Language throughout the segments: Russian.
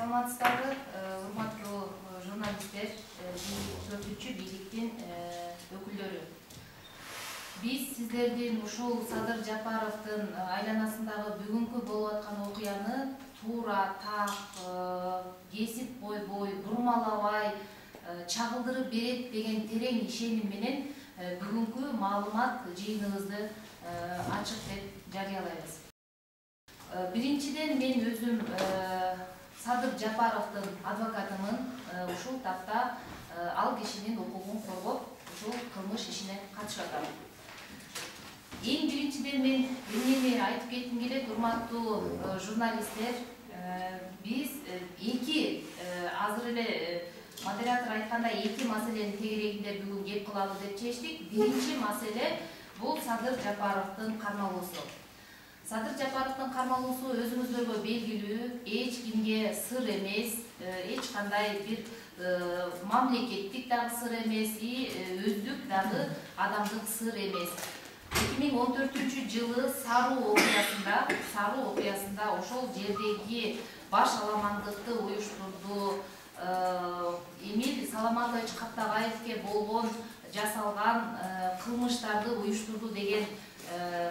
Саламатсыздарбы, урматтуу журналисттер, төртүнчү бийликтин өкүлдөрү. Биз сиздердин ушул Садыр Жапаровдун айланасындагы бүгүнкү болуп аткан окуяны туура, так, кесип бойбой, бурмалабай, чагылдырып берет деген терең ишеним менен бүгүнкү маалымат жыйыныбызды ачык деп жарыялайбыз. Биринчиден мен өзүм Садыр Жапаровдун адвокатымын, ушул тапта ал кишинин укугун коргоп, ушул кылмыш ишине катышып атам. Эң биринчиден мен эмнени айтып кетким келет, урматтуу журналисттер, биз эки азыр эле модератор айткандай эки маселени тегерегинде бүгүн кеп кылалы деп чечтик. Биринчи маселе бул Садыр Жапаровдун кармалуусу. Садыр Жапаровдун кармалуусу өзүңүздөргө белгилүү, эч кимге сыр эмес, эч кандай бир мамлекеттик дагы сыр эмес, өздүк дагы адамдын сыр эмес. 2014-жылы Саруу окуясында ошол жердеги баш аламандыкты уюштурду Эмил Саламатович Каттабаевке болгон жасалган кылмыштарды уюштурду деген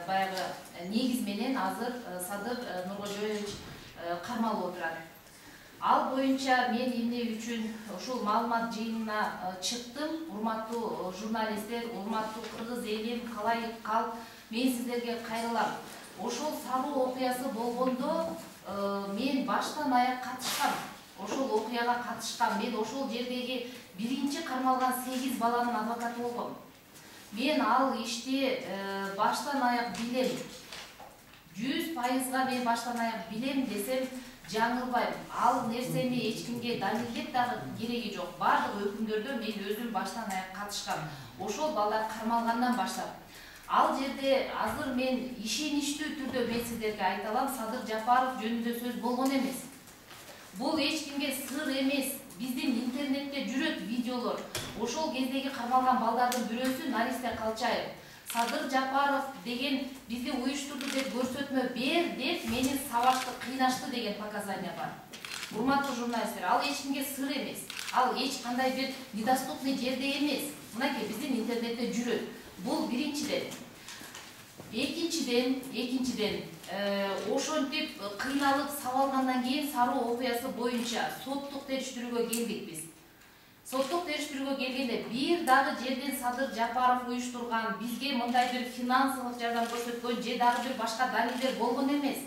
баягы негиз менен азыр Садыр Нургожоевич кармалып отурат. Ал боюнча мен эмне үчүн ушул маалымат жыйынына чыктым? Урматтуу журналисттер, урматтуу кыргыз элим, калайык калп, мен сиздерге кайрылам. Ошол Саруу окуясы болгондо мен баштан аяк катышкам. Ошол окуяга катышкам. Мен ошол жердеги биринчи кармалган 8 баланын адвокаты болгом. Мен ал ишти баштан аяк билем. 100%га мен баштан аяк билем десем жаңылбайм. Ал нерсени эч кимге далилдеп дагы кереги жок. Баардык өкүмдөрдө мен өзүм баштан аяк катышкам. Ошол балдар кармалгандан баштап. Ал жерде азыр мен ишеничтүү түрдө мен сиздерге айта алам, Садыр Жапаров жөнүндө сөз болгон эмес. Бул эч кимге сыр эмес. Биздин интернетте жүрөт видеолор. Ошол кездеги кармалган балдардын бирөөсү Наристе Калчаев. Садыр Жапаров деген бизди уюштурду деп көрсөтмө бер деп мени сабашты, кыйнашты деген показания бар. Урматтуу журналисттер, ал эч кимге сыр эмес. Ал эч кандай бир недоступный жерде эмес. Мынакей биздин интернетте жүрөт. Бул биринчиден. Экинчиден, ошентип кыйналып сабалгандан кийин Саруу окуясы боюнча соттук териштирүүгө келдик биз. Соттук териштирүүгө келгенде бир дагы жерден Садыр Жапаров уюштурган, бизге мындай бир финансылык жардам көрсөткөн же дагы бир башка далилдер болгон эмес.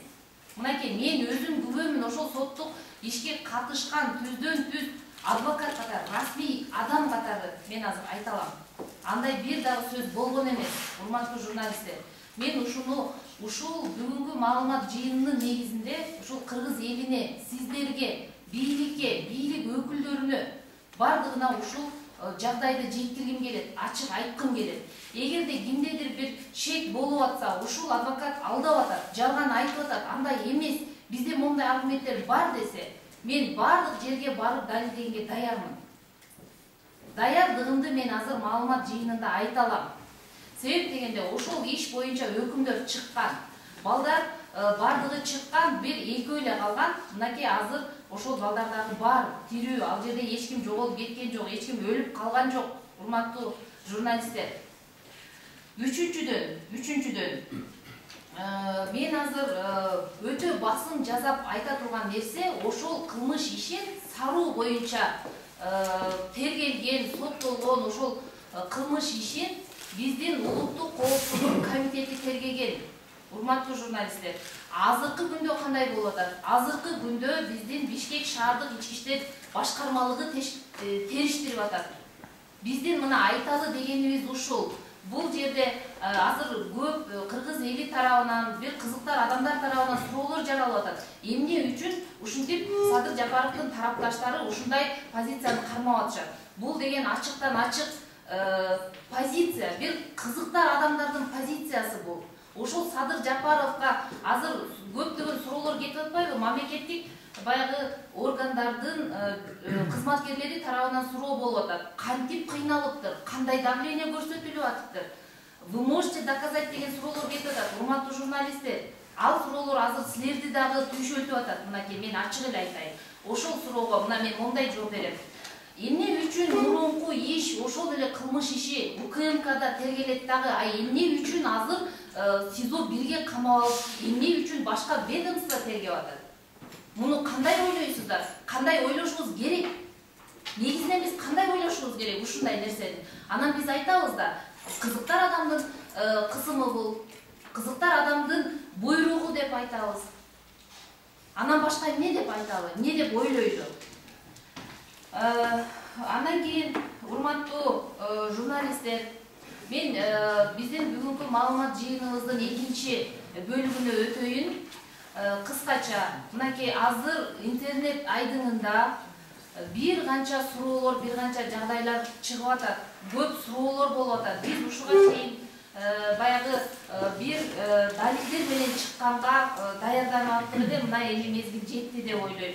Мынакей мен өзүм күбөмүн, ошол соттук ишке катышкан түздөн-түз адвокат катары, расмий адам катары мен азыр айта алам. Андай бир дагы сөз болгон эмес, урматтуу журналисттер. Мен ушул бүгүнкү маалымат жыйынынын негизинде ушул кыргыз элине, сиздерге, бийликке, бийлик өкүлдөрүнө бардыгына ушул жагдайды жеткиргим келет, ачык айткым келет. Эгерде кимдедир бир шек болуп атса, ушул адвокат алдап атат, жалган айтып атат, андай эмес, бизде мондай аргументтер бар десе, мен бардык жерге барып далилдегенге даярмын. Даярдыгымды мен азыр маалымат жыйынында айта алам. Себеп дегенде ошол иш боюнча өкүмдөр чыккан. Балдар бардыгы чыккан, бир эки эле калган. Мынакей азыр ошол балдардагы бар, тирүү, ал жерде эч ким жоголуп кеткен жок, эч ким өлүп калган жок, урматтуу журналисттер. Үчүнчүдөн, мен азыр өтө басым жасап айта турган нерсе, ошол кылмыш ишин Саруу боюнча тергелген, соттолгон ошол кылмыш ишин биздин улуттук коопсуздук комитети тергеген, урматтуу журналисттер. Азыркы күндө кандай болуп атат? Азыркы күндө биздин Бишкек шаардык ички иштер башкармалыгы териштирип атат. Биздин мына айталы дегенибиз ушул. Бул жерде азыр көп кыргыз эли тарабынан, бир кызыктар адамдар тарабынан суроолор жаралып атат. Эмне үчүн ушинтип Садыр Жапаровдун тарапташтары ушундай позицияны кармап атышат? Бул деген ачыктан ачык позиция, бир кызыктар адамдардын позициясы бул. Ошол Садыр Жапаровга азыр көптөгөн суроолор кетип атпайбы? Мамлекеттик баягы органдардын кызматкерлери тарабынан суроо болуп атат. Кантип кыйналыптыр? Кандай давление көрсөтүлүп атыптыр? Вы можете доказать деген суроолор кетип атат, урматтуу журналисттер. Ал суроолор азыр силерди дагы түйшөлтүп атат. Мынакей мен ачык эле айтайын. ошол суроого мына мен мондай жооп берем. Эмне үчүн мурунку иш, ошол эле кылмыш иши УКМКда тергелет дагы, а эмне үчүн азыр СИЗО бирге камалып, эмне үчүн башка ведомство тергеп атат? Муну кандай ойлойсуздар? Кандай ойлошуңуз керек? Негизинен биз кандай ойлошуңуз керек ушундай нерсени? Анан биз айтабыз да, кызыктар адамдын кысымы бул, кызыктар адамдын буйругу деп айтабыз. Анан башка эмне деп айталы, эмне деп ойлойду? Анан кийин урматтуу журналисттер, мен биздин бүгүнкү маалымат жыйыныбыздын экинчи бөлүгүнө өтөйүн. Кыскача, мынакей азыр интернет айдыңында бир канча суроолор, бир канча жагдайлар чыгып атат, көп суроолор болуп атат. Биз ушуга чейин баягы бир далилдер менен чыкканга даярданмактыгы мына элимиздин жетти деп ойлойм.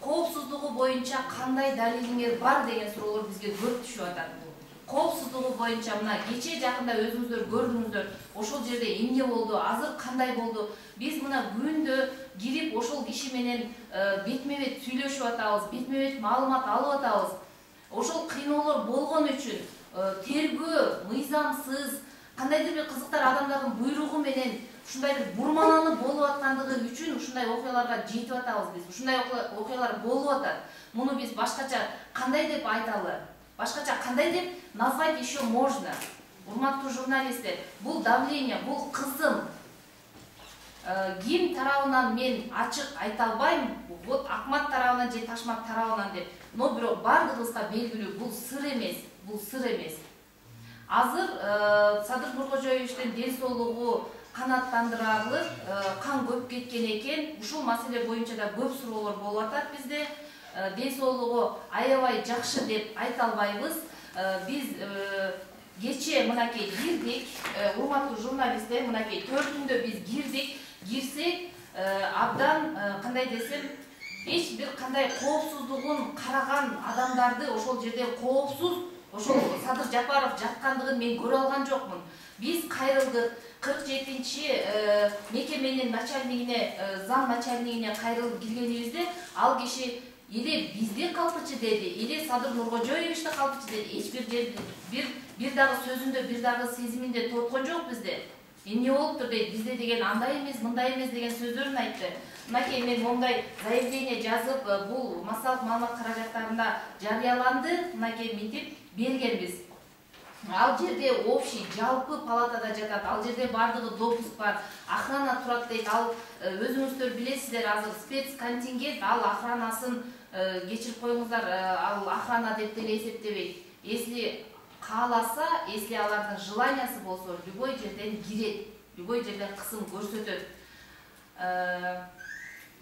Коопсуздугу боюнча кандай далилиңер бар деген суроолор бизге көп түшүп атат. Коопсуздугу боюнча мына кече жакында өзүңүздөр көрдүңүздөр, ошол жерде эмне болду, азыр кандай болду? Биз мына күндө кирип ошол киши менен бетме-бет сүйлөшүп атабыз, бетме-бет маалымат алып атабыз. Ошол кыйноолор болгон үчүн тергөө мыйзамсыз, кандайдыр бир кызыктар адамдардын буйругу менен ушундай бир бурмалануу болуп аткандыгы үчүн ушундай окуяларга жетип атабыз биз. Ушундай окуялар болуп атат. Муну биз башкача кандай деп айталы? Башкача кандай деп назвать ещё можно? Урматтуу журналисттер, бул давление, бул кызым. Ким тарабынан мен ачык айта албайм, вот Акмат тарабынан же Ташмат тарабынан деп. Но бирок бардыгыбызга белгилүү, бул сыр эмес, бул сыр эмес. Азыр Садыр Боркожоевичтин ден соолугу канаттандырарлык кан көп кеткен экен. Ушул маселе боюнча да көп суроолор болуп атат бизде. Ден соолугу аябай жакшы деп айта албайбыз. Биз кече мынакей кирдик, урматтуу журналисттер, мынакей төртүндө биз кирдик. Кирсек абдан кандай десем, эч бир кандай коопсуздугун караган адамдарды ошол жерде коопсуз ошол Садыр Жапаров жаткандыгын мен көрө алган жокмун. Биз кайрылдык, 47-чи мекеменин начальнигине, зам начальнигине кайрылып киргенибизде ал киши эле бизди калпычы деди, эле Садыр Нургожоевичти калпычы деди. Эч бир жерде бир дагы сөзүндө, бир дагы сезиминде тоткон жок бизде. Эмне болуптур дейт, бизде деген андай эмес, мындай эмес деген сөздөрүн айтты. Мынакей мен мондай заявление жазып, бул массалык маалымат каражаттарында жарыяланды, мынакей мынтип бергенбиз. Ал жерде общий, жалпы палатада жатат, ал жерде бардыгы допуск бар, охрана турат дейт. Ал өзүңүздөр билесиздер, азыр спецконтингент, ал охранасын кечирип коюңуздар, ал охрана деп деле эсептебейт. Если кааласа, если алардын желаниясы болсо, любой жерден кирет, любой жерден кысым көрсөтөт.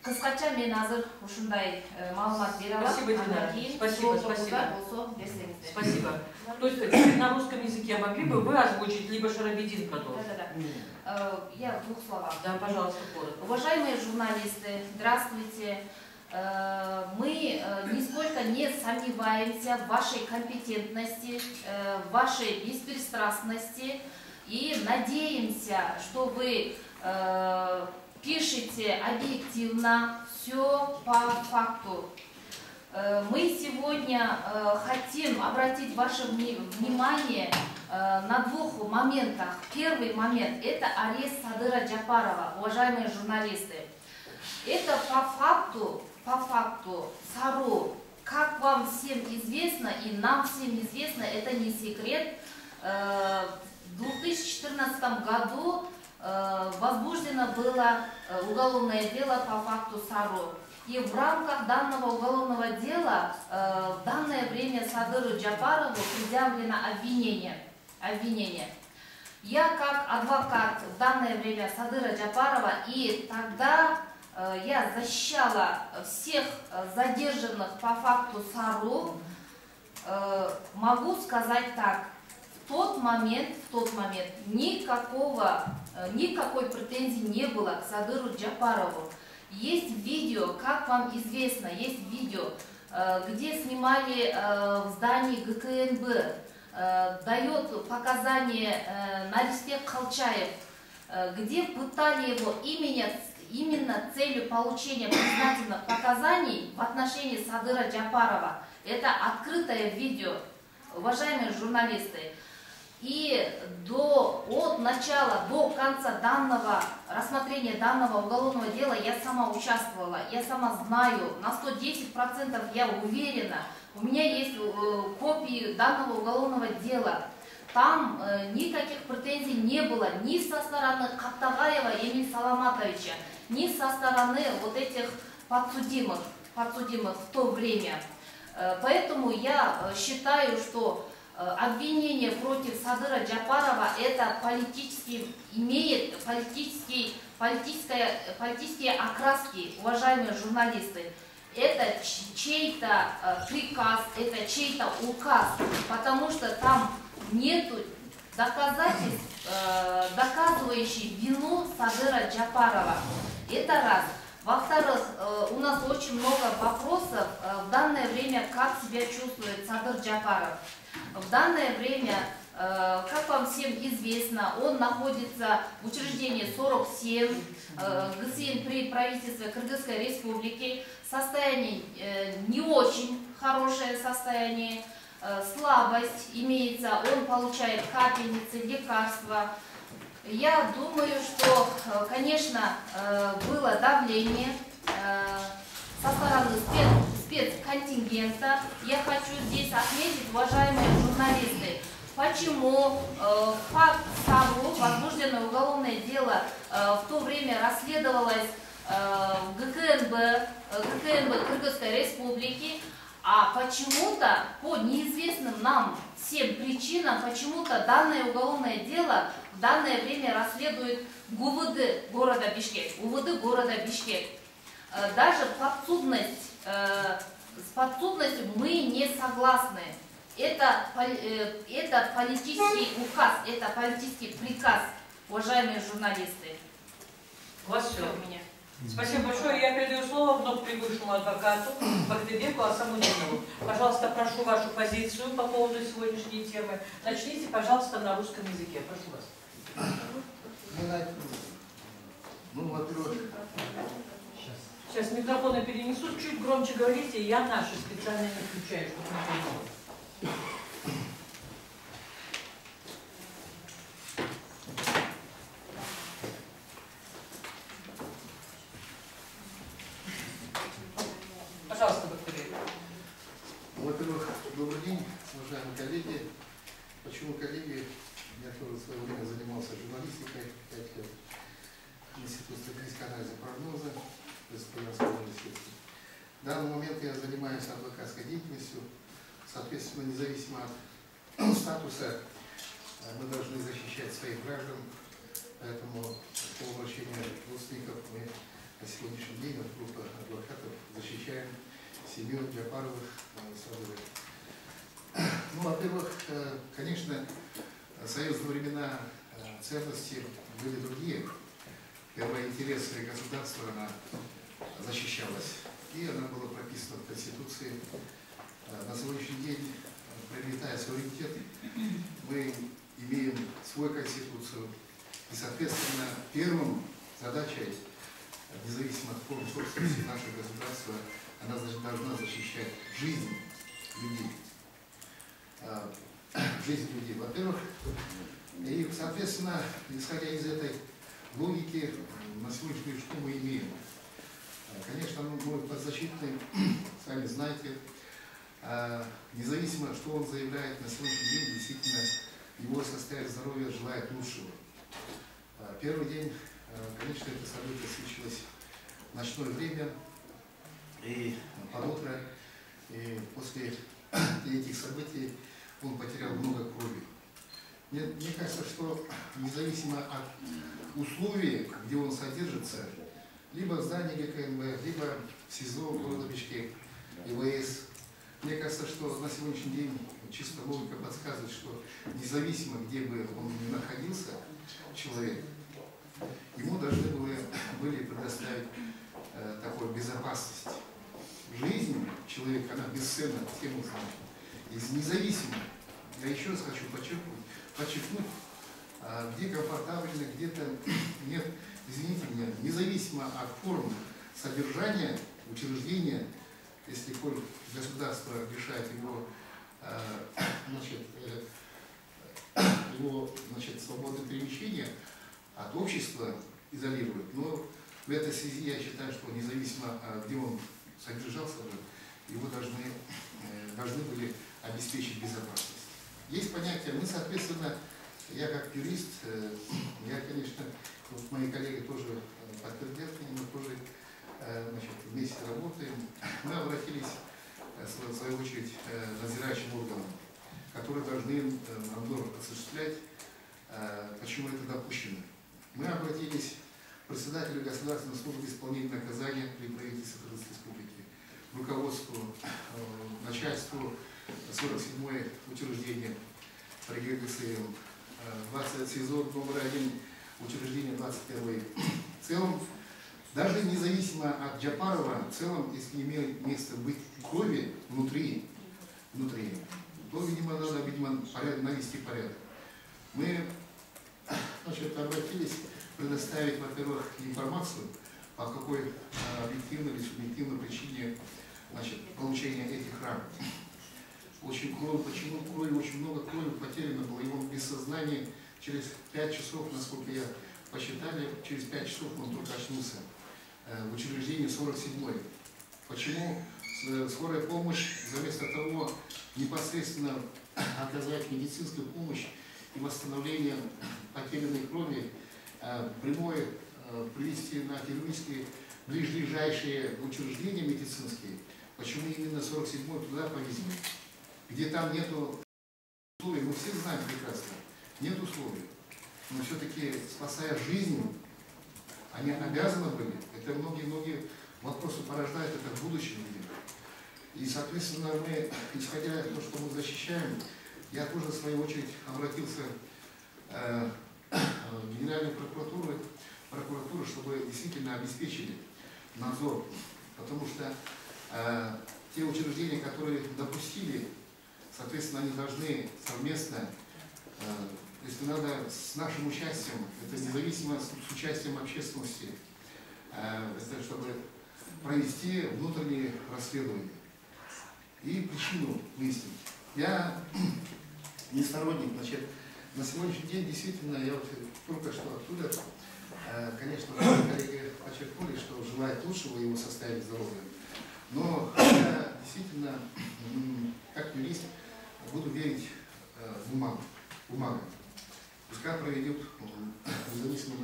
Кыскача мен азыр ушундай маалымат бере алам. Спасибо, спасибо, спасибо. Только теперь на русском языке могли бы вы озвучить, либо Шарабедин продолжить? Да. Я в двух словах. Да, пожалуйста, коротко. Уважаемые журналисты, здравствуйте. Мы нисколько не сомневаемся в вашей компетентности, в вашей беспристрастности и надеемся, что вы пишете объективно, все по факту. Мы сегодня хотим обратить ваше внимание на двух моментах. Первый момент – это арест Садыра Жапарова, уважаемые журналисты. Это по факту, САРУ, как вам всем известно и нам всем известно, это не секрет, в 2014 году возбуждено было уголовное дело по факту САРУ. И в рамках данного уголовного дела в данное время Садыру Жапарову предъявлено обвинение. Я как адвокат в данное время Садыра Жапарова и тогда я защищала всех задержанных по факту САРУ. Могу сказать так, в тот момент никакой претензии не было к Садыру Жапарову. Есть видео, как вам известно, есть видео, где снимали в здании ГКНБ, дает показания Наристек Калчаев, где пытали его имени именно целью получения признательных показаний в отношении Садыра Джапарова. Это открытое видео, уважаемые журналисты. И от начала до конца рассмотрения данного уголовного дела я сама участвовала, я сама знаю, на 110% я уверена, у меня есть копии данного уголовного дела. Там никаких претензий не было ни со стороны Каттагаева Эмиля Саламатовича, ни со стороны вот этих подсудимых в то время. Поэтому я считаю, что обвинение против Садыра Джапарова это имеет политические окраски, уважаемые журналисты. Это чей-то приказ, это чей-то указ, потому что там нету доказательств, доказывающих вину Садыра Джапарова. Это раз. Во-вторых, у нас очень много вопросов в данное время, как себя чувствует Садыр Джапаров. В данное время, как вам всем известно, он находится в учреждении 47 ГСИН при правительстве Кыргызской Республики. Состояние не очень хорошее состояние, слабость имеется, он получает капельницы, лекарства. Я думаю, что, конечно, было давление со стороны спецконтингента. Я хочу здесь отметить, уважаемые журналисты, почему факт того, возбужденное уголовное дело в то время расследовалось в ГКНБ Кыргызской Республики, а почему-то, по неизвестным нам всем причинам, почему-то данное уголовное дело в данное время расследует ГУВД города Бишкек. ГУВД города Бишкек. Даже с подсудностью мы не согласны. Это политический указ, это политический приказ, уважаемые журналисты. У меня. Спасибо большое. Я передаю слово вновь прибывшему адвокату Багдыбеку Асамудинову. Пожалуйста, прошу вашу позицию по поводу сегодняшней темы. Начните, пожалуйста, на русском языке. Прошу вас. Ну, во-первых. Сейчас микрофоны перенесут. Чуть громче говорите. Я наши специально не включаю, чтобы не было. Во-первых, добрый день, уважаемые коллеги. Почему коллеги? Я тоже в свое время занимался журналистикой, 5 лет. Институт статистического анализа прогноза, Республиканского университета. В данный момент я занимаюсь адвокатской деятельностью. Соответственно, независимо от статуса, мы должны защищать своих граждан. Поэтому по обращению родственников мы на сегодняшний день от группы адвокатов защищаем семью Джапаровых. Ну, во-первых, конечно, в союзные времена ценности были другие. Первые интересы государства она защищалась, и она была прописана в Конституции. На сегодняшний день, приобретая суверенитет, мы имеем свою Конституцию, и, соответственно, первым задачей, независимо от формы собственности нашего государства, она должна защищать жизнь людей. Во-первых, и, соответственно, исходя из этой логики, на сегодняшний что мы имеем? Конечно, мы подзащитны, сами знаете, независимо, что он заявляет на сегодняшний день, действительно, его состояние здоровья желает лучшего. Первый день, конечно, это событие случилось в ночное время, и под утро, и после этих событий он потерял много крови. Мне кажется, что независимо от условий, где он содержится, либо в здании ГКНБ, либо в СИЗО города Бишкек, ИВС, мне кажется, что на сегодняшний день чисто логика подсказывает, что независимо, где бы он ни находился, человек, ему должны были предоставить такую безопасность. Жизнь человека, она бесценна, всем узнает. И независимо, я еще раз хочу подчеркнуть, где комфортабельно, где-то нет извините меня, независимо от формы содержания учреждения, если государство решает его свободное перемещение, от общества изолирует. Но в этой связи я считаю, что независимо, где он содержался, его должны были обеспечить безопасность. Есть понятие, мы, соответственно, я как юрист, я, конечно, вот мои коллеги тоже подтвердят, мы тоже вместе работаем. Мы обратились, в свою очередь, к надзирающим органам, которые должны надзор осуществлять, почему это допущено. Мы обратились к председателю Государственной службы исполнения наказания при правительстве Кыргызской Республики, руководству, начальству 47-е учреждение при ГГСМ, 20 сезон номер 1, учреждение 21-е. В целом, даже независимо от Джапарова, в целом, если имеет место быть крови внутри, то, видимо, надо, навести порядок. Мы обратились предоставить, во-первых, информацию, по какой объективной или субъективной причине получения этих ран. Очень крови, почему крови, очень много крови потеряно было, его без сознания через 5 часов, насколько я посчитали, через 5 часов он только очнулся в учреждении 47-й. Почему скорая помощь, вместо того, непосредственно оказать медицинскую помощь и восстановление потерянной крови, прямое привести на хирургические ближайшие учреждения медицинские, почему именно 47-й туда повезли? Где там нету условий, мы все знаем прекрасно, нет условий. Но все-таки, спасая жизнь, они обязаны были. Это многие-многие вопросы порождают, это в будущем людям. И, соответственно, мы, исходя из того, что мы защищаем, я тоже, в свою очередь, обратился в Генеральную прокуратуру, чтобы действительно обеспечили надзор. Потому что те учреждения, которые допустили, соответственно, они должны совместно, если надо, с нашим участием, это независимо с участием общественности, чтобы провести внутренние расследования и причину выяснить. Я не сторонник, на сегодняшний день действительно, я вот только что оттуда, конечно, коллеги подчеркнули, что желает лучшего его состояния здоровья, но я действительно, как юрист, буду верить в бумагу. Пускай проведут независимо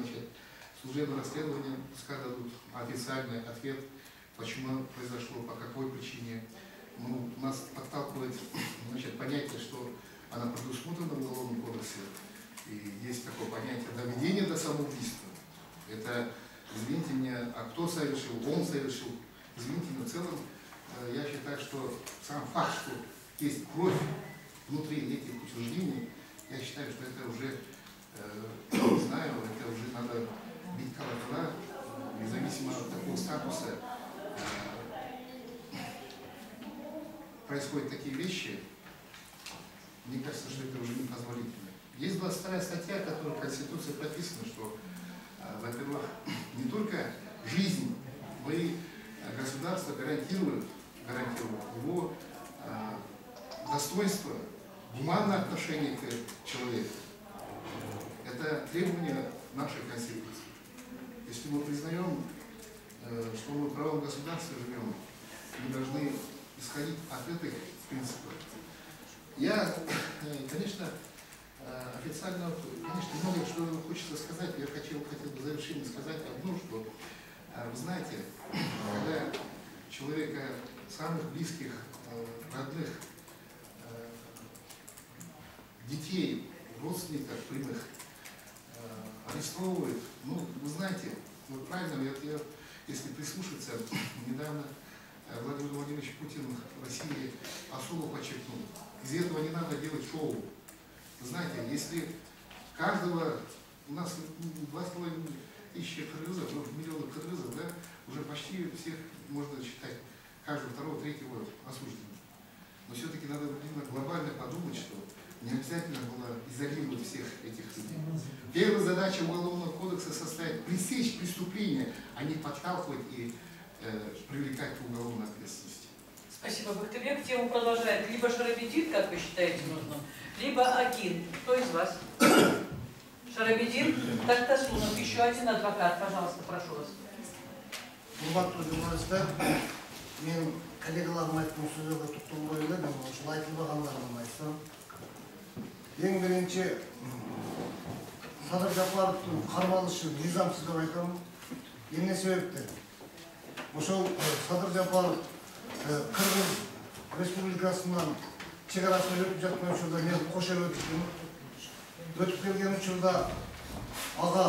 служебное расследование, пускай дадут официальный ответ, почему произошло, по какой причине. Ну, нас подталкивает понятие, что она предусмотрена в Уголовном кодексе. И есть такое понятие доведение до самоубийства. Это, извините меня, а кто совершил, он совершил. Извините, но в целом я считаю, что сам факт, что есть кровь внутри этих учреждений, я считаю, что это уже, не знаю, это уже надо бить колокола, независимо от такого статуса. Происходят такие вещи, мне кажется, что это уже непозволительно. Есть 22-я статья, которая в Конституции прописана, что, во-первых, не только жизнь, но и государство гарантирует его достоинство, гуманное отношение к человеку. Это требование нашей Конституции. Если мы признаем, что мы в правом государстве живем, мы должны исходить от этих принципов. Я, конечно, официально, конечно, много что хочется сказать. Я хотел бы в завершении сказать одно, что вы знаете, когда человека, самых близких, родных, детей, родственников прямых арестовывают, ну, вы знаете, вот правильно, я, если прислушаться, недавно Владимир Владимирович Путин в России особо подчеркнул, из этого не надо делать шоу. Вы знаете, если каждого, у нас 2,5 тысячи кыргызов, миллионов кыргызов, да, уже почти всех можно считать, каждого, второго, третьего осужденным. Но все-таки надо глобально подумать, что не обязательно было изолировать всех этих людей. Первая задача Уголовного кодекса состоит пресечь преступления, а не подталкивать и привлекать к уголовной ответственности. Спасибо, Бахтыбек. Тему продолжает либо Шарабедин, как вы считаете нужным, либо Акин. Кто из вас? Шарабедин, Тактасунов, еще один адвокат. Пожалуйста, прошу вас. Бубак Тургимаста, мен коллегаларым айтқан сөздерді тұттым ойлы, мен үшін айтылмағандарым айтсам. Ең бірінші Садыр Жапаровтың қармалышы низамсыз деп айтамын. Емне себепті? Ошол Садыр Жапаров Қырғыз Республикасынан шекарасын өтіп жатқан үшірді мен қош өтіппін. Өтіп келген үшірді аға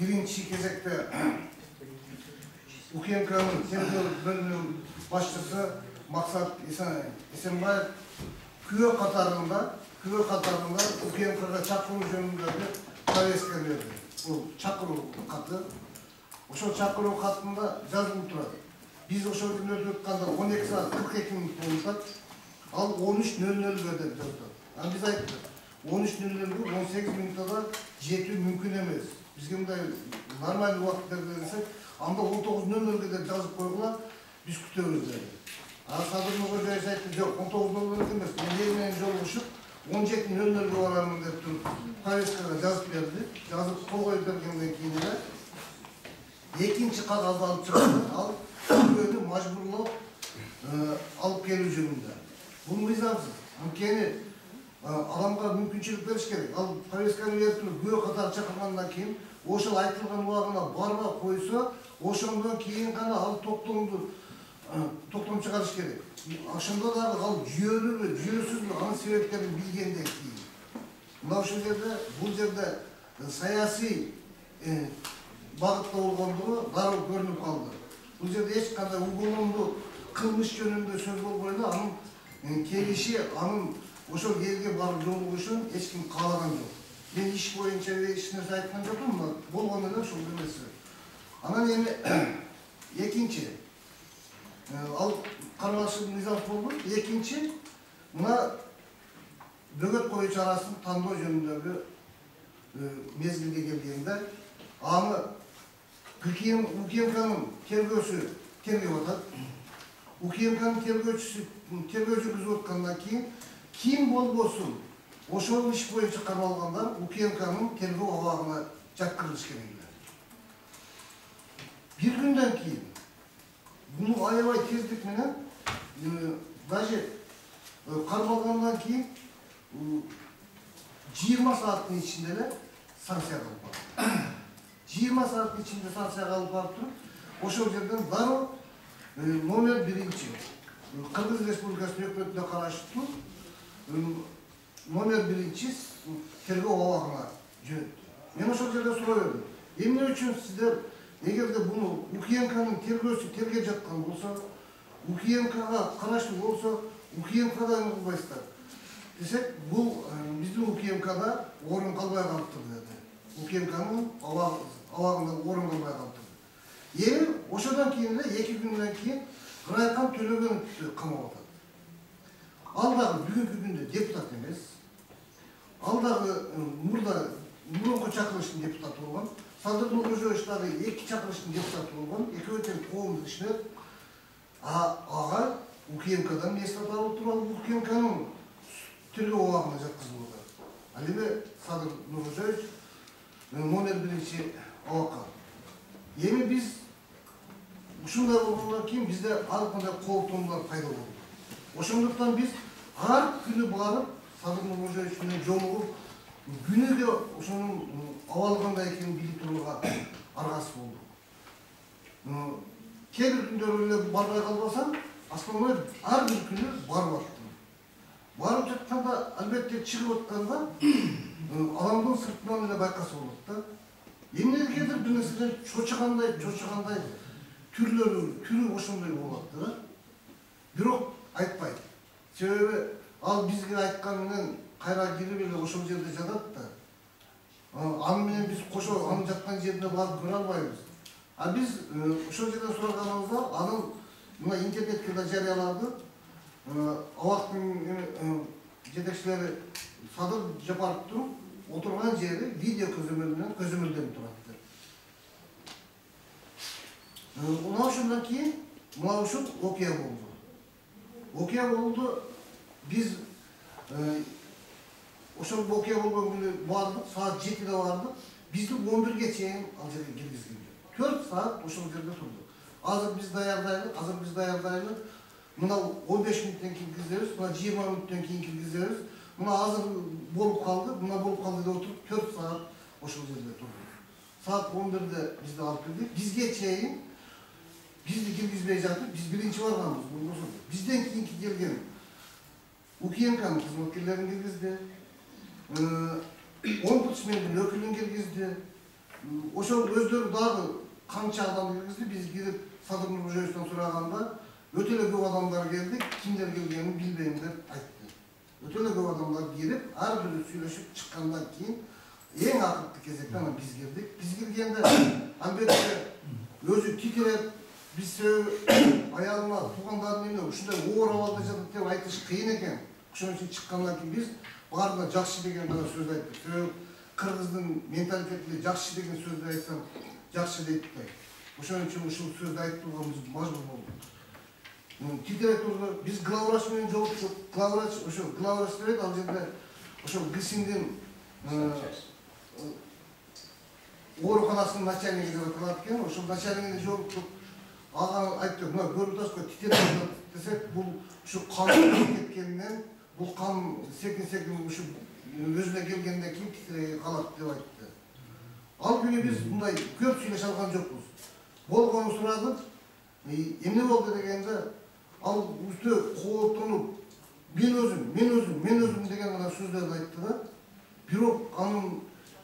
бірінші кезекті Укенканың тергеу бөлімінің басшысы Мақсат Есенбаев күйе қатарында Укенкаға шақыру жөніндегі повестка берді. Ол шақыру хаты. Ошол шақыру хатында жазылып тұрады. Біз ошол күні өткенде 12:42 болсақ, ал 13:00-ге деп жазды. Ал біз айттық, 13:00-ге 18 минутта жету мүмкін емес. Бізге мындай нормаль уақыт берілсек, анда 19:00-ге жазып қойғыла, біз күтеміз деді. Садыр Мырзабаев айтты, жоқ, 19:00-ге емес, мен жолығышып, 17:00-ге барамын деп тұрып, повесткаға жазып берді, жазып қол қойып бергеннен кейін, екінші қағазды алып шығады, ал күрені мәжбүрлі алып келу жөнінде. Бұл мыйзамсыз, өйткені адамға мүмкіншілік беріш керек, ал повестканы беріп тұрып, күйе қатар шақырғаннан кейін, ошол айтылған уағына барма қойса, ошондон кейін ғана ал топтом шығарыш керек. Ошондо дагы ал жүйөлүбү, жүйөсүзбү, анын себептерин билгенден кийин. Мына ушул жерде, бул жерде саясий багытта болгондугу дароо көрүнүп калды. Бул жерде эч кандай уголовдуу кылмыш жөнүндө сөз болбойду, анын келиши, анын ошол жерге барып жолугушун эч ким каалаган жок. Мен иш боюнча эч нерсе айткан жокмун, болгон эле ушул нерсе. Анан эми экинчи ал кармалышы мыйзам болду. Экинчи мына бөгөт коюу чарасын тандоо жөнүндөгү мезгилге келгенде аны УКМКнын тергөөсү тергеп атат. УКМКнын тергөө жүргүзүп аткандан кийин ким болбосун ошол иш боюнча каралгандар УКМКнын тергөө абагына жаткырылыш керекилер. Бир күндөн кийин муну аябай тездик менен даже каралгандан кийин 20 сааттын ичинде эле санкцияга алып барып. 20 сааттын ичинде санкцияга алып барып туруп, ошол жерден дароо номер 1-чи Кыргыз Республикасынын өкмөтүнө караштуу номер 1-чи тергөө абагына жөнөттү. Мен ошол жерде суроо бердим. Эмне үчүн сиздер эгерде буну УКМКнын тергөөсү тергеп жаткан болсо, УКМКга караштуу болсо, УКМКда эмне кылбайсыздар? Десек, бул биздин УКМКда орун калбай калыптыр деди. УКМКнын абагында орун калбай калыптыр. Эми ошодон кийин эле 2 күндөн кийин Кырайкан Төлөгөновду камап атат. Ал дагы бүгүнкү күндө депутат эмес, ал дагы мурунку чакырылыштын депутаты болгон, Садыр Нуркожоевич дагы 2 чакырылыштын депутаты болгон, экөө тең коомдук иштеп, ага УКМКдан местер табуу тууралуу УКМКнын тергөө абагына жаткызылууда. Ал эми Садыр Нуркожоевич номер 1-чи абакка. Эми биз ушундай болгондон кийин бизде ар кандай колтунулар пайда болду. Ошондуктан биз ар күнү барып Садыр Нуркожоевич менен жолугуп, күнүгө ошонун абалы кандай экенин билип турууга аргасы болдук. Кээ бир күндөрү эле барбай калбасам, основной ар бир күнү барып аттым. Барып жатканда, албетте чыгып атканда адамдын сыртынан эле байкаса болот да. Эмнегедир бир нерседен чочугандай түрү ошондой болот да. Бирок айтпайт. Себеби ал бизге айткан менен кайра кирип эле ошол жерде жатат да. Аны менен биз кошо анын жаткан жерине барып көрө албайбыз. А биз ошол жерден сураганыбызда анын мына интернетке да жарыялады. Абактын жетекчилери sadır japarıp durup, oturgan yeri video közümünden közümünden durattır. Ona şundan ki, mağuşun okya oldu. Okya oldu, biz oşun okya olma günü vardık, saat 7'de vardık. Biz de 11 geçeyim, Alçak'a girgiz gibi. 4 saat oşun girgiz durduk. Azır biz dayardaydık. Buna 15 minütten kim girgizleriz, buna 20 minütten kim girgizleriz. Buna azır bol kaldı da oturup 4 saat oşun girgizde durduk. Saat 11'de biz de alıp girdik. Biz geçeyim, biz de girgizmeye çalıştık. Biz birinci varmamız, bundan sonra. Bizden kim girgizlerim. Ukiyenka'nın hizmetkilerini girgizdi. 10 kutuşmeninin ökülün girgizdi. Oşun özleri daha kança adam girgizdi. Biz gidip Sadır'ın mücayüsünden sorağında ötele köp adamlar geldi, kimler geldiğini bilmeyim de ayıttı. Ötele köp adamlar girip, her türlü söyleşip çıkkandan keyin, en akıllı kezekten biz girdik. Biz girgende, elbette özü titrep, biz ayağına tuğanların eline, şunday oğur avalda jatıp dep aytış kıyın eken, kuşun için çıkkandan keyin biz, barına jakşı degen bana söz ayttık. Söz, Kırgızdın mentalitetiyle jakşı degen sözde aytsam, jakşı deyip de. Kuşun için uşul sözde ayttıklarımız majbur olduk. Titrek durdu, biz glavraç menen jolup şu glavraç deret, al jende oşo Gisinden ооруканасынын начальниги деп аталат экен, ошол начальнигине жолугуп, ага айтты, мына көрүп турасызбы, титиреп десек, бул ушу кан кеткенинен, бул кан секин-секин ушу өзүнө келгенден кийин титирей калат деп айтты. Ал күнү биз мындай көп сүйлөшө алган жокпуз. Болгонун сурадык, эмне болду дегенде, ал үстө кооптонуп, мен өзүм деген гана сөздөрдү айтты да. Бирок анын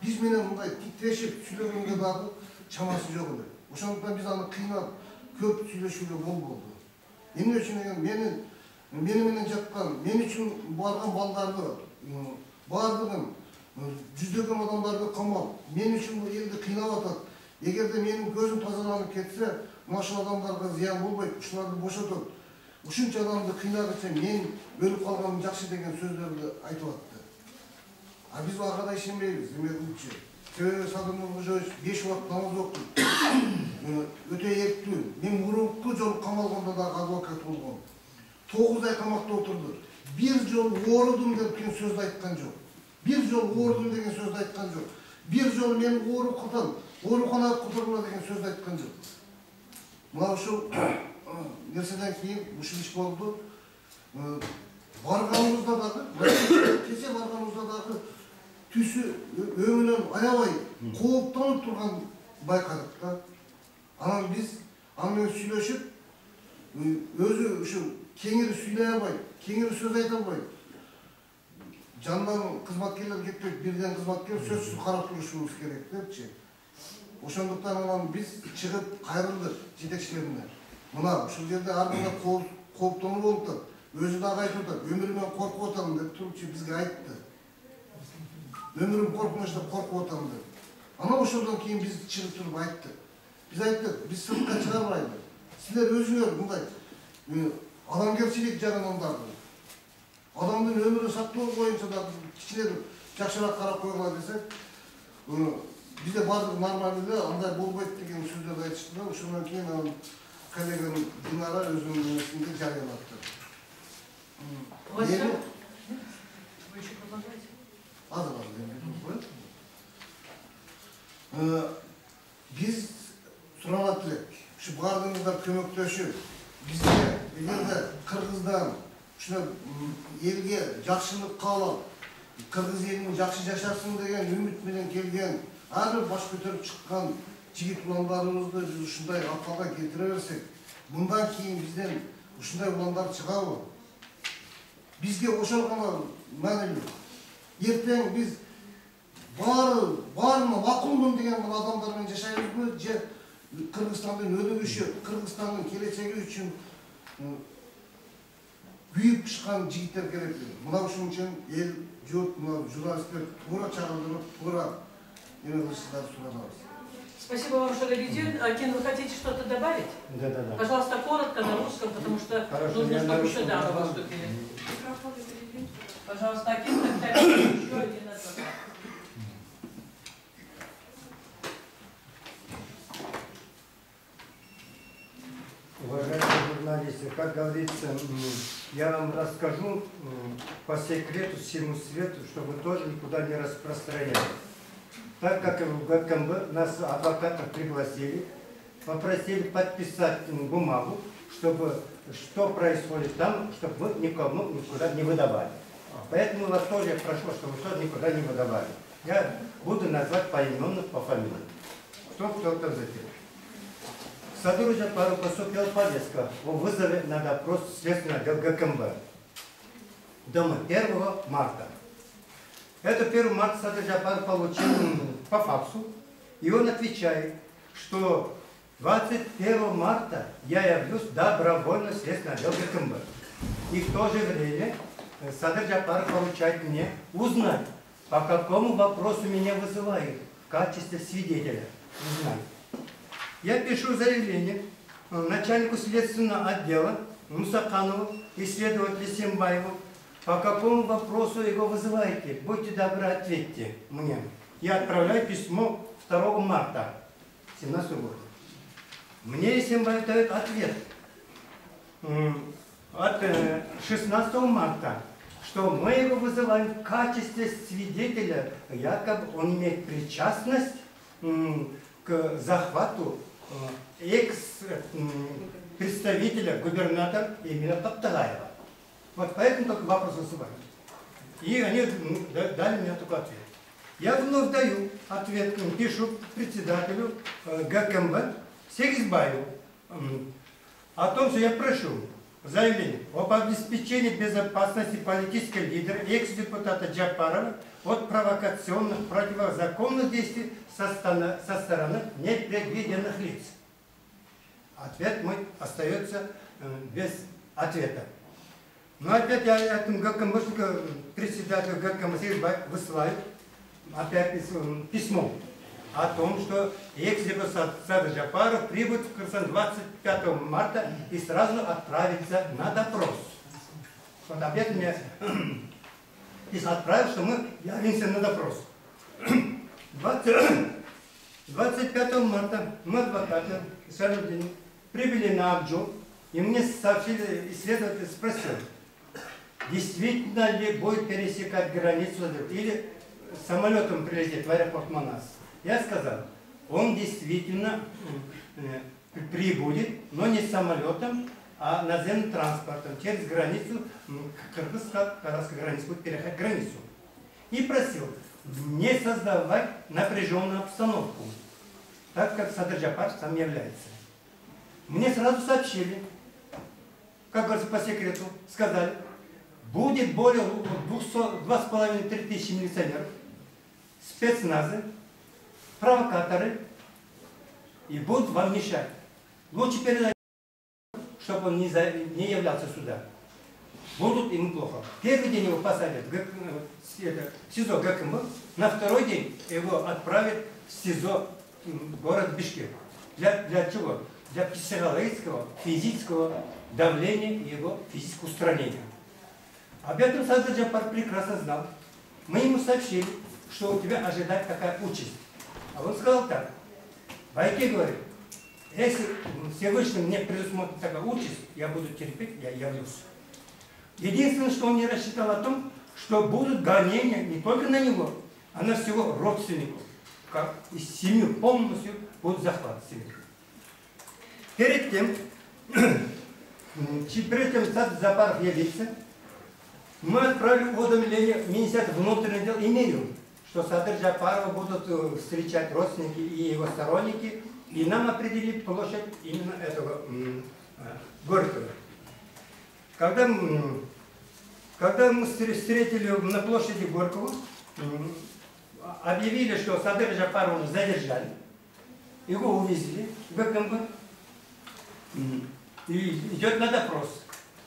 биз менен мындай титрешип сүйлөгөнгө дагы чамасы жок эле. Ошондуктан биз аны кыйнап көп сүйлөшүүгө болду. Эмне үчүн деген мени менен жаткан, мен үчүн барган балдарды баардыгын жүздөгөн адамдарды камап, мен үчүн элди кыйнап атат. Эгерде менин көзүм тазаланып кетсе, мына ушул адамдарга зыян болбойт, ушуларды бошотот. Ушунча адамды кыйнап атса, мен өлүп калганым жакшы деген сөздөрдү айтып атты. А биз аркада ишенбейбиз, эмне үчүн? Себеби Садырбек Кожоевич 5 убакыт намаз окуйт. Өтө эптүү. Мен мурунку жолу камалганда да адвокат болгон. 9 ай камакта отурду. Бир жолу оорудум деген сөздү айткан жок. Бир жолу мен ооруп калдым, ооруканага кутургула деген сөздү айткан жок. Мына ушул нерседен кийин ушул иш болду. Барганыбызда дагы, кече барганыбызда дагы түшү өңүнөн аябай кооптонуп турганын байкадык да. Анан биз аны менен сүйлөшүп, өзү ушу кеңири сүйлөй албай, кеңири сөз айта албай, жандан кызматкерлер кетпейт, бирден кызматкер сөзсүз карап турушубуз керек депчи. Ошондуктан анан биз чыгып кайрылдык жетекчилерине. Мына ушул жерде ардында кооптонуп болуптур. Өзі дағы айтып отыр, өмірімен қорқып отырмын деп тұрып бізге айтты. Өмірім қорқынышта қорқып отырмын деп. Ана ошодан кейін біз шығып тұрып айтты. Біз айттық, біз сыртқа шығарбайды. Сіздер өзіңер мындай адамгершілік жағынан дагы. Адамдын өмірін сактоо боюнча да кичине жакшыраак карап койгула десек, бизде баардыгы нормалдуу эле, андай болбойт деген сөздөрдү айтышты да. Ошондон кийин коллегам Динара өзүнүн нерсинде жарыялатты. Вы еще продолжаете? Biz сұранат тілек, şu бардыңыздар көмөктөшүп, бизге эгерде Кыргыздан ушуна элге жакшылык каалап, Кыргыз элин жакшы жашасын деген үмүт менен келген, ар бир баш көтөрүп чыккан жигит уландарыбызды биз ушундай акылга келтире берсек, мындан кийин бизден ушундай уландар чыгабы? Бізге ошалғанлар мәнілі. Ертең біз барына мақұлмын деген адамдармен жашаймыз бі, же Кыргызстандың өнүгүшү, Кыргызстандың келечеги үчүн күйіп шыққан жігіттер керекті. Мына ушун үчүн эл, журналисттер туура чагылдырып, туура Спасибо вам, что доведете. Кен, вы хотите что-то добавить? Да, да, да. Пожалуйста, коротко на русском, потому что хорошо, нужно, чтобы еще дамы выступили. Пожалуйста, Кен, тогда еще один ответ. Уважаемые журналисты, как говорится, я вам расскажу по секрету всему свету, чтобы тоже никуда не распространять. Так как в ГКМБ нас адвокатов пригласили, попросили подписать бумагу, чтобы что происходит там, чтобы вы никому никуда не выдавали. Поэтому вас тоже прошу, чтобы вы тоже никуда не выдавали. Я буду назвать поименно, по фамилии. Кто-то затем. Содружа пару поступила повестка о вызове на допрос следственного отдела ГКМБ. Дома 1 марта. Это 1 марта Садржапар получил по факсу, и он отвечает, что 21 марта я явлюсь добровольно в следственный отдел ГКМБ. И в то же время Садржапар поручает мне узнать, по какому вопросу меня вызывают в качестве свидетеля. Узнать. Я пишу заявление начальнику следственного отдела Мусаканову и следователю Сембаеву. По какому вопросу его вызываете? Будьте добры, ответьте мне. Я отправляю письмо 2 марта 2017 года. Мне Сембаев дает ответ от 16 марта, что мы его вызываем в качестве свидетеля, якобы он имеет причастность к захвату экс-представителя губернатора именно Паттагаева. Вот поэтому только вопрос вызывает. И они дали мне такой ответ. Я вновь даю ответ, пишу председателю ГКМБ Сегизбаеву о том, что я прошу заявление об обеспечении безопасности политического лидера, экс-депутата Джапарова от провокационных, противозаконных действий со стороны непредвиденных лиц. Ответ мой остается без ответа. Но опять я этому председателю ГКМБ высылаю опять письмо о том, что экс-депутат Садржапаров прибудет в Казань 25 марта и сразу отправится на допрос. Вот опять мне отправил, что мы явимся на допрос. 25 марта мы адвокаты прибыли на Абджу, и мне сообщили, следователь спросил, действительно ли будет пересекать границу или самолетом прилетит в аэропорт Манас? Я сказал, он действительно прибудет, но не самолетом, а наземным транспортом. Через границу, кыргызско-казахскую границу, будет переходить границу. И просил не создавать напряженную обстановку, так как Садржапар сам является. Мне сразу сообщили, как говорится по секрету, сказали, будет более 2,5-3 тысячи милиционеров, спецназы, провокаторы, и будут вам мешать. Лучше передать, чтобы он не являлся сюда. Будут ему плохо. Первый день его посадят в СИЗО ГКМБ, на второй день его отправят в СИЗО город Бишкек. Для чего? Для психологического, физического давления и его физического устранения. Об этом Садржапар прекрасно знал. Мы ему сообщили, что у тебя ожидает такая участь. А он сказал так. Байке говорит, если Всевышний мне предусмотрит такая участь, я буду терпеть, я явлюсь. Единственное, что он не рассчитал о том, что будут гонения не только на него, а на всего родственников. Как и семью полностью будут захватывать семью. Перед тем Садржапаров явился, мы отправили уведомление в Министерство внутренних дел и МИДу, что Садржапарова будут встречать родственники и его сторонники, и нам определили площадь именно этого города. Когда мы встретили на площади Горького, объявили, что Садржапарова задержали, его увезли в ГКМБ. И идет на допрос.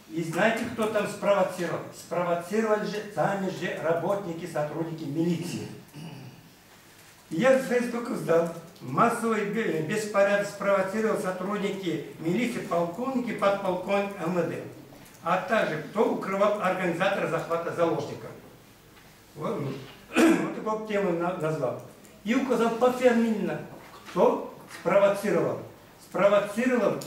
И знаете, кто там спровоцировал? Спровоцировали же сами же работники, сотрудники милиции. И я в Фейсбуке сдал Массовый беспорядок спровоцировал сотрудники милиции, полковники, подполковник МВД, а также кто укрывал организатора захвата заложника. Вот, вот такую тему назвал. И указал пофамильно, кто спровоцировал. Спровоцировал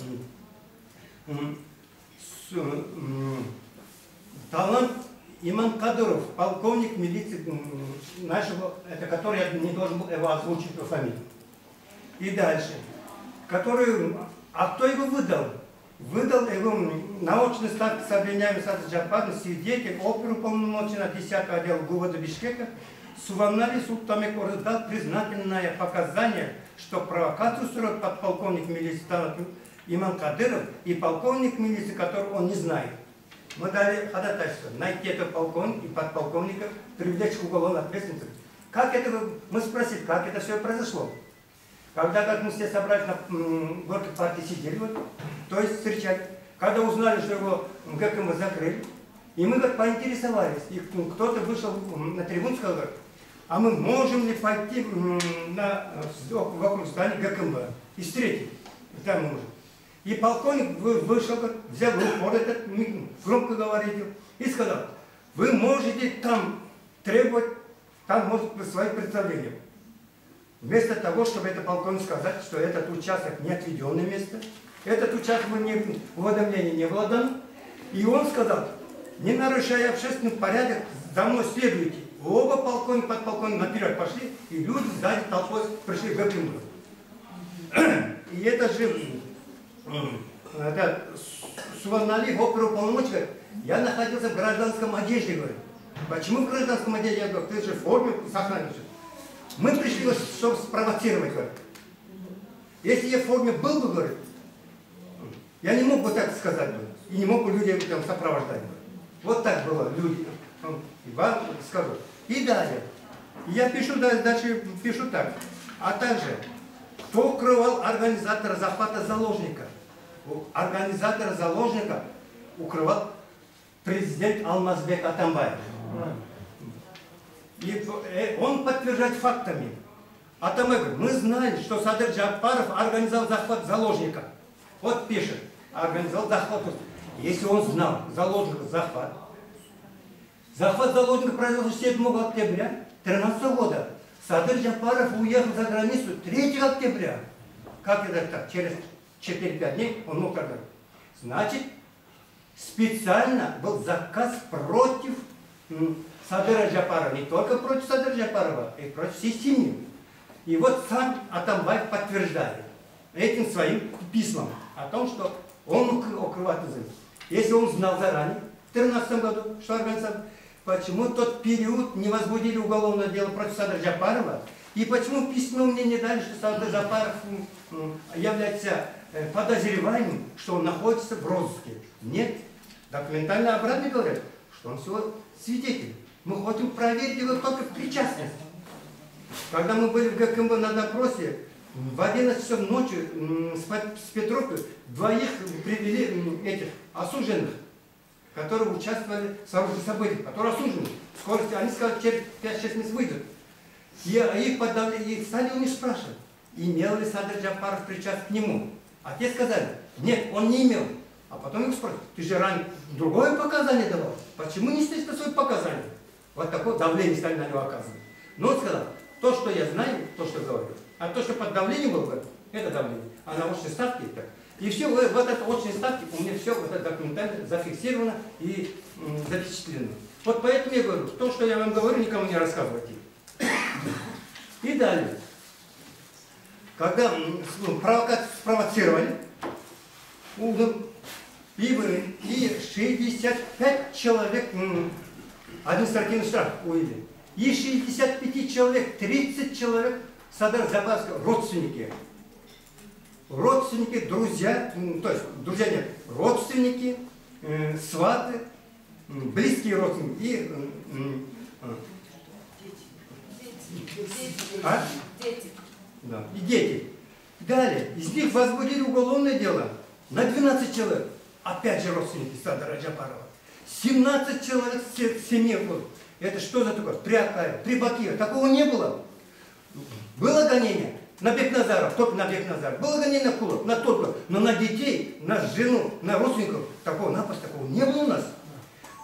Талант Иман Кадыров, полковник милиции нашего, это который я не должен был его озвучить по фамилии. И дальше, который, а кто его выдал? Выдал его научный статус обвиняемый Садры Жапаров, свидетель, оперуполномоченный 10-го отдела ГУВД Бишкека, Суванали Султанбек Орзы дал признательное показание, что провокацию устроил подполковник милиции Талант Иман Кадыров и полковник милиции, которого он не знает. Мы дали ходатайство найти этого полковника и подполковника, привлечь к уголовной ответственности. Как это, мы спросили, как это все произошло? Когда как мы все собрались на горке партии сидели, вот, то есть встречать, когда узнали, что его ГКМ закрыли, и мы как поинтересовались, и кто-то вышел на трибуну и сказал, а мы можем ли пойти вокруг здания ГКМ и встретить? Да, мы можем. И полковник вышел, взял упор этот, громко говорил, и сказал, вы можете там требовать, там может быть свои представления. Вместо того, чтобы это полковник сказать, что этот участок не отведенное место, этот участок уведомления не было дано, и он сказал, не нарушая общественный порядок, за мной следуйте. Оба полковника, подполковник наперед пошли, и люди сзади толпой пришли к Гапимбу. И это же Суванали, оперуполномоченный, я находился в гражданском одежде, говорю. Почему в гражданском одежде? Я говорю, ты же в форме сохранишься. Мы пришли, чтобы спровоцировать, говорит. Если я в форме был бы, говорит, я не мог бы так сказать, говорит, и не мог бы людей там сопровождать. Говорит. Вот так было, люди. Иван сказал. И далее. Я пишу, дальше пишу так. А также, кто укрывал организатора захвата заложника? Организатора заложника укрывал президент Алмазбек Атамбаев. И он подтверждает фактами. А там мы знали, что Садыр Жапаров организовал захват заложника. Вот пишет, организовал захват. Если он знал заложника, захват. Захват заложника произошел 7 октября 2013 года. Садыр Жапаров уехал за границу 3 октября. Как это так? Через 4-5 дней он мог так. Значит, специально был заказ против Садыра Жапарова, не только против Садыра Жапарова, и против всей семьи. И вот сам Атамбаев подтверждает этим своим письмом о том, что он укрывает язык. Если он знал заранее, в 2013 году, что организовал, почему тот период не возбудили уголовное дело против Садыра Жапарова, и почему письмо мне не дали, что Садыр Жапаров является подозреваемым, что он находится в розыске. Нет, документально обратно говорят, что он всего свидетель. Мы хотим проверить его только в причастности. Когда мы были в ГКМБ на допросе, в 11 часов ночи с Петровки двоих привели этих осужденных, которые участвовали в сооружении событий, которые осуждены. В скорости, они сказали, через 5-6 месяцев выйдут. И их подали, и стали у них спрашивать, имел ли Садыр Жапаров причастность к нему. А те сказали, нет, он не имел. А потом их спросят, ты же ранее другое показание давал, почему не снесли свои показания? Вот такое давление стали на него оказывать. Но он сказал, то, что я знаю, то, что говорю, а то, что под давлением было, это давление, а на очной ставке так. И все, в этой очной ставке у меня все вот это документально зафиксировано и запечатлено. Вот поэтому я говорю, то, что я вам говорю, никому не рассказывайте. И далее, когда провокацию спровоцировали, и 65 человек административный штраф увели. И 65 человек, 30 человек Садыр Жапаровского, родственники. Родственники, друзья, то есть друзья нет, родственники, сваты, близкие родственники. И, дети. Да, и дети. Далее, из них возбудили уголовное дело на 12 человек. Опять же родственники Садыра Жапарова. 17 человек в семье было. Это что за такое? При Акаеве, при Бакиеве. Такого не было. Было гонение. на Бекназаров, только на Бекназаров. Было да не на Кулов, на Тотлов, но на детей, на жену, на родственников такого напасть такого не было у нас.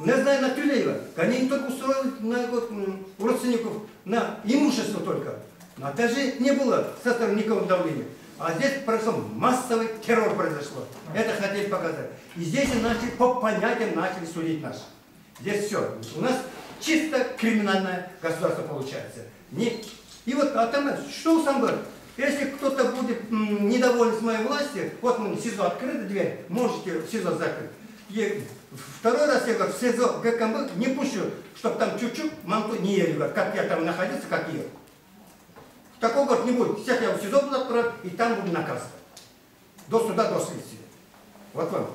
Не знаю, на Тюлеева, они только устроили на, вот, родственников на имущество только. Но даже не было со стороны никакого давления. А здесь произошел массовый террор произошло. Это хотели показать. И здесь начали, по понятиям начали судить нас. Здесь все. У нас чисто криминальное государство получается. Не... И вот, а там, что сам говорит? Если кто-то будет недоволен с моей властью, вот мы в СИЗО открыта дверь, можете в СИЗО закрыть. И второй раз я говорю, в СИЗО ГКМБ не пущу, чтобы там чуть-чуть манту не ели, говорю, как я там находился, как я. Такого, говорит, не будет. Всех я в СИЗО буду отправить, и там буду наказывать. До суда, до следствия. Вот вам.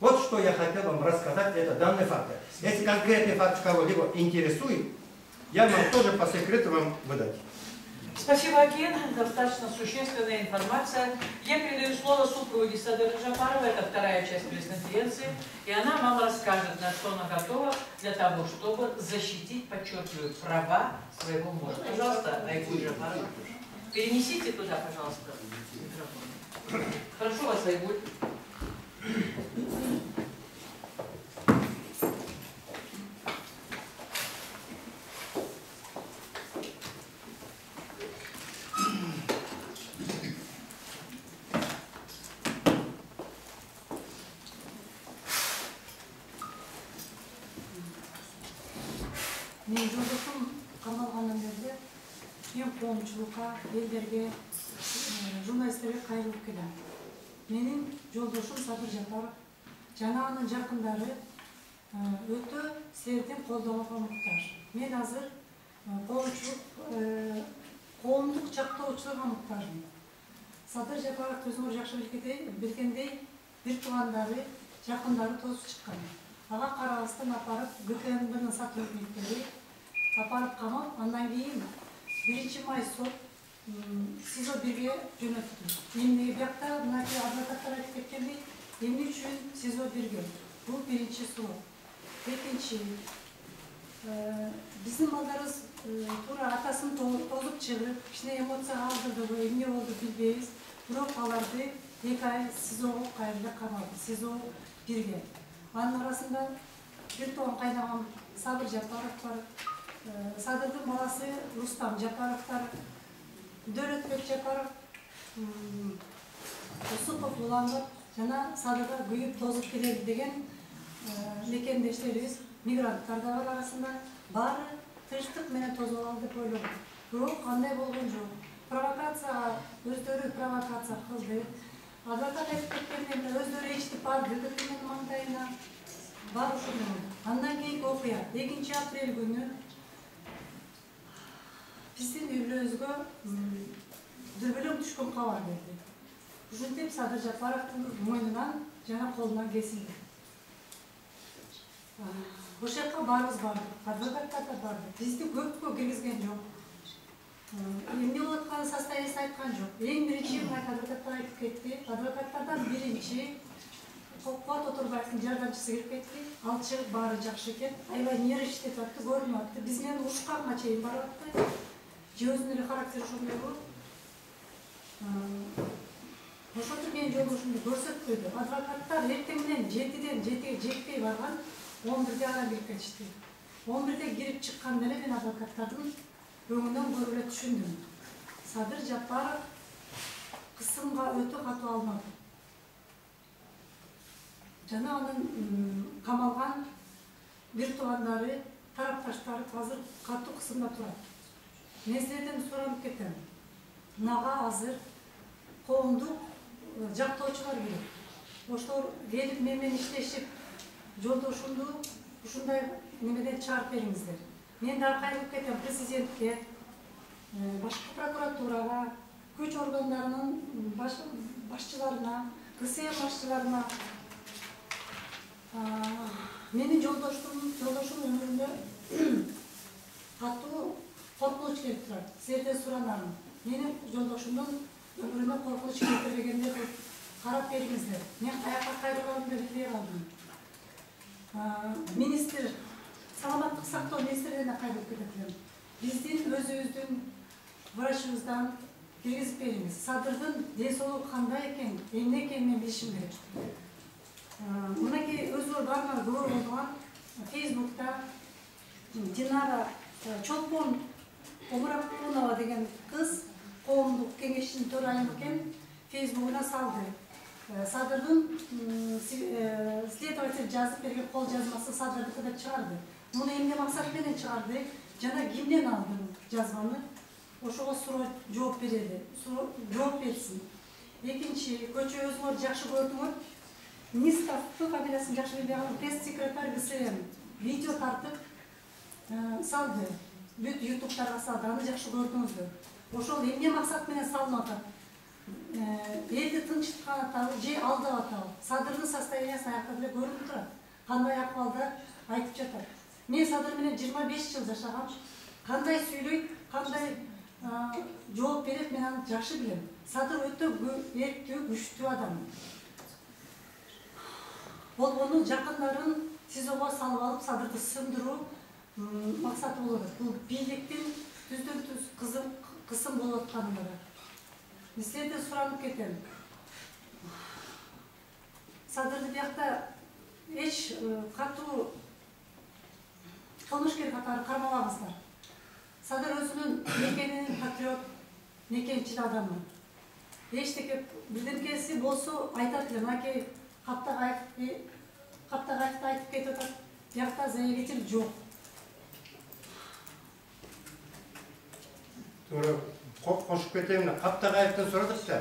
Вот что я хотел вам рассказать, это данные факты. Если конкретный факт кого-либо интересует, я вам тоже по секрету вам выдать. Спасибо, Акен. Достаточно существенная информация. Я передаю слово супруге Садыры Джапарова. Это вторая часть пресс-конференции. И она вам расскажет, на что она готова для того, чтобы защитить, подчеркиваю, права своего мужа. Пожалуйста, Айгуль Джапарова. Перенесите туда, пожалуйста, микрофон. Прошу вас, Айгуль. Елдерге, журналистерге кайрылып келем. Менин жолдошум Садыр Жапаров, жанагынын жакындары өтө серден колдоого муктаж. Мен азыр коомдук жактоочуларга муктажмын. Садыр Жапаров өзүңөр жакшы билгендей, бир туугандары, жакындары тосуп чыккан. Ага карабастан апарып, ГКМБнын сатуу мектеби апарып камап, андан кийин 1 май сот СИЗО бирге жөнөттү. Эмне бакта мына же адвокаттар айтып кеткендей, эмне үчүн СИЗО бирге? Бул биринчи суроо. Экинчи, биздин балдарыбыз туура атасын толуп чыгып, кичине эмоцияга алдырдыбы, эмне болду билбейбиз. Бирок аларды 2 ай СИЗОго кайрылып камалды. СИЗО бирге. Анын арасында бир топ кайнаган Садыр Жапаров бар. Садырдын баласы Рустам Жапаровтар, Дөрөтбек Жапаров, Усупов уланып, жана Садырга күйүп тозуп келет деген мекендештерибиз, мигранттар да бар арасында, баары тынчтык менен тозголду деп ойлойм. Бирок кандай болгон жок. Провокацияга өздөрү провокация кылды. Адвокат айтып кеткенден өздөрү ичти пар киргизген маңдайына бар ушунун. Андан кийинки окуя 2 апрель күнү биздин үйлөбүзгө дүрбөлөк түшкөн кабар берди. Ушинтип Садыр Жапаровдун мойнунан жана колунан кесилди. Ошол жака баарыбыз бардык, адвокаттар да барды. Бизди көпкө киргизген жок. Эмне болуп атканын состояниеси айткан жок. Эң биринчи адвокаттар айтып кетти. Адвокаттардан биринчи Кокпат Оторбаевдин жардамчысы кирип кетти. Ал чыгып баары жакшы экен. Аябай нервиштеп атты, көрүнүп атты. Биз менен ушканга чейин барып атты. Же өзүнүн эле характери ошондой болуп. Ошентип мен жолдошумду көрсөтпөдү. Адвокаттар эртең менен 7-ден 7-ге жетпей барган 11-де арам кирип кетишти. 11-де кирип чыкканда эле мен адвокаттардын өңүнөн көрүп эле түшүндүм. Садыр Жапаров кысымга өтө катуу алмады. Жана анын камалган бир туугандары, тарапташтары азыр катуу кысымда турат. Мен силерден суранып кетем. Мага азыр коомдук жактоочулар керек. Ошолор келип мен менен иштешип, жолдошумду ушундай немеден чыгарып бериңиздер. Мен да кайрылып кетем президентке, башкы прокуратурага, күч органдарынын башчыларына, КСЭ башчыларына. Менин жолдошум өмүрүндө катуу коркунуч келип турат. Силерден суранам. Менин жолдошумдун өмүрүнө коркунуч келтиргенде карап бериңиздер. Мен каяка кайрылганымды билбей калдым. Министр, саламаттык сактоо министринен да кайрылып кетет элем. Биздин өзүбүздүн врачыбыздан, киргизбеймиз. Садырдын денсаулугу кандай экен, эмне экенин мен билишим керек. Мынакей өзү бармар көрүп турган Facebook'та Динара Чолпон Омуракунова деген кыз коомдук кеңештин төрайымы экен, Facebook'уна салды. Садырдын следователь жазып берген кол жазмасы Садырдыкы деп чыгарды. Муну эмне максат менен чыгарды жана кимден алды жазманы? Ошого суроо жооп береди. Жооп берсин. Экинчи, көчө өзүңөр жакшы көрдүңөр. Нистафты кабиласын жакшы билбей калган пресс-секретарь ГСМ видео тартып салды. Бүт ютубтарга салды. Аны жакшы көрдүңүзбү? Ошол эмне максат менен салынып атат? Элди тынчыткан атабы же алдап атабы? Садырдын состояниясы аякта деле көрүнүп турат. Кандай акыбалда айтып жатат. Мен Садыр менен 25 жыл жашагам. Кандай сүйлөйт, кандай жооп берет, мен аны жакшы билем. Садыр өтө эрктүү, күчтүү адам. Болгону жакындарын СИЗОго салып алып Садырды сындыруу максаты болот. Бул бийликтин түздөн-түз кысым болуп аткандыгы. Мисалда суранып кетем. Садырды биякта эч катуу кылмышкер катары кармалабыздар. Садыр өзүнүн мекени патриот, мекенчил адамы. Эчтеке бирдемкеси болсо айтат эле, мынакей каптагайыкты айтып кетип атат. Биякта заявитель жок. Туура кошуп кетем эле, Каптагайыктан сурадык да.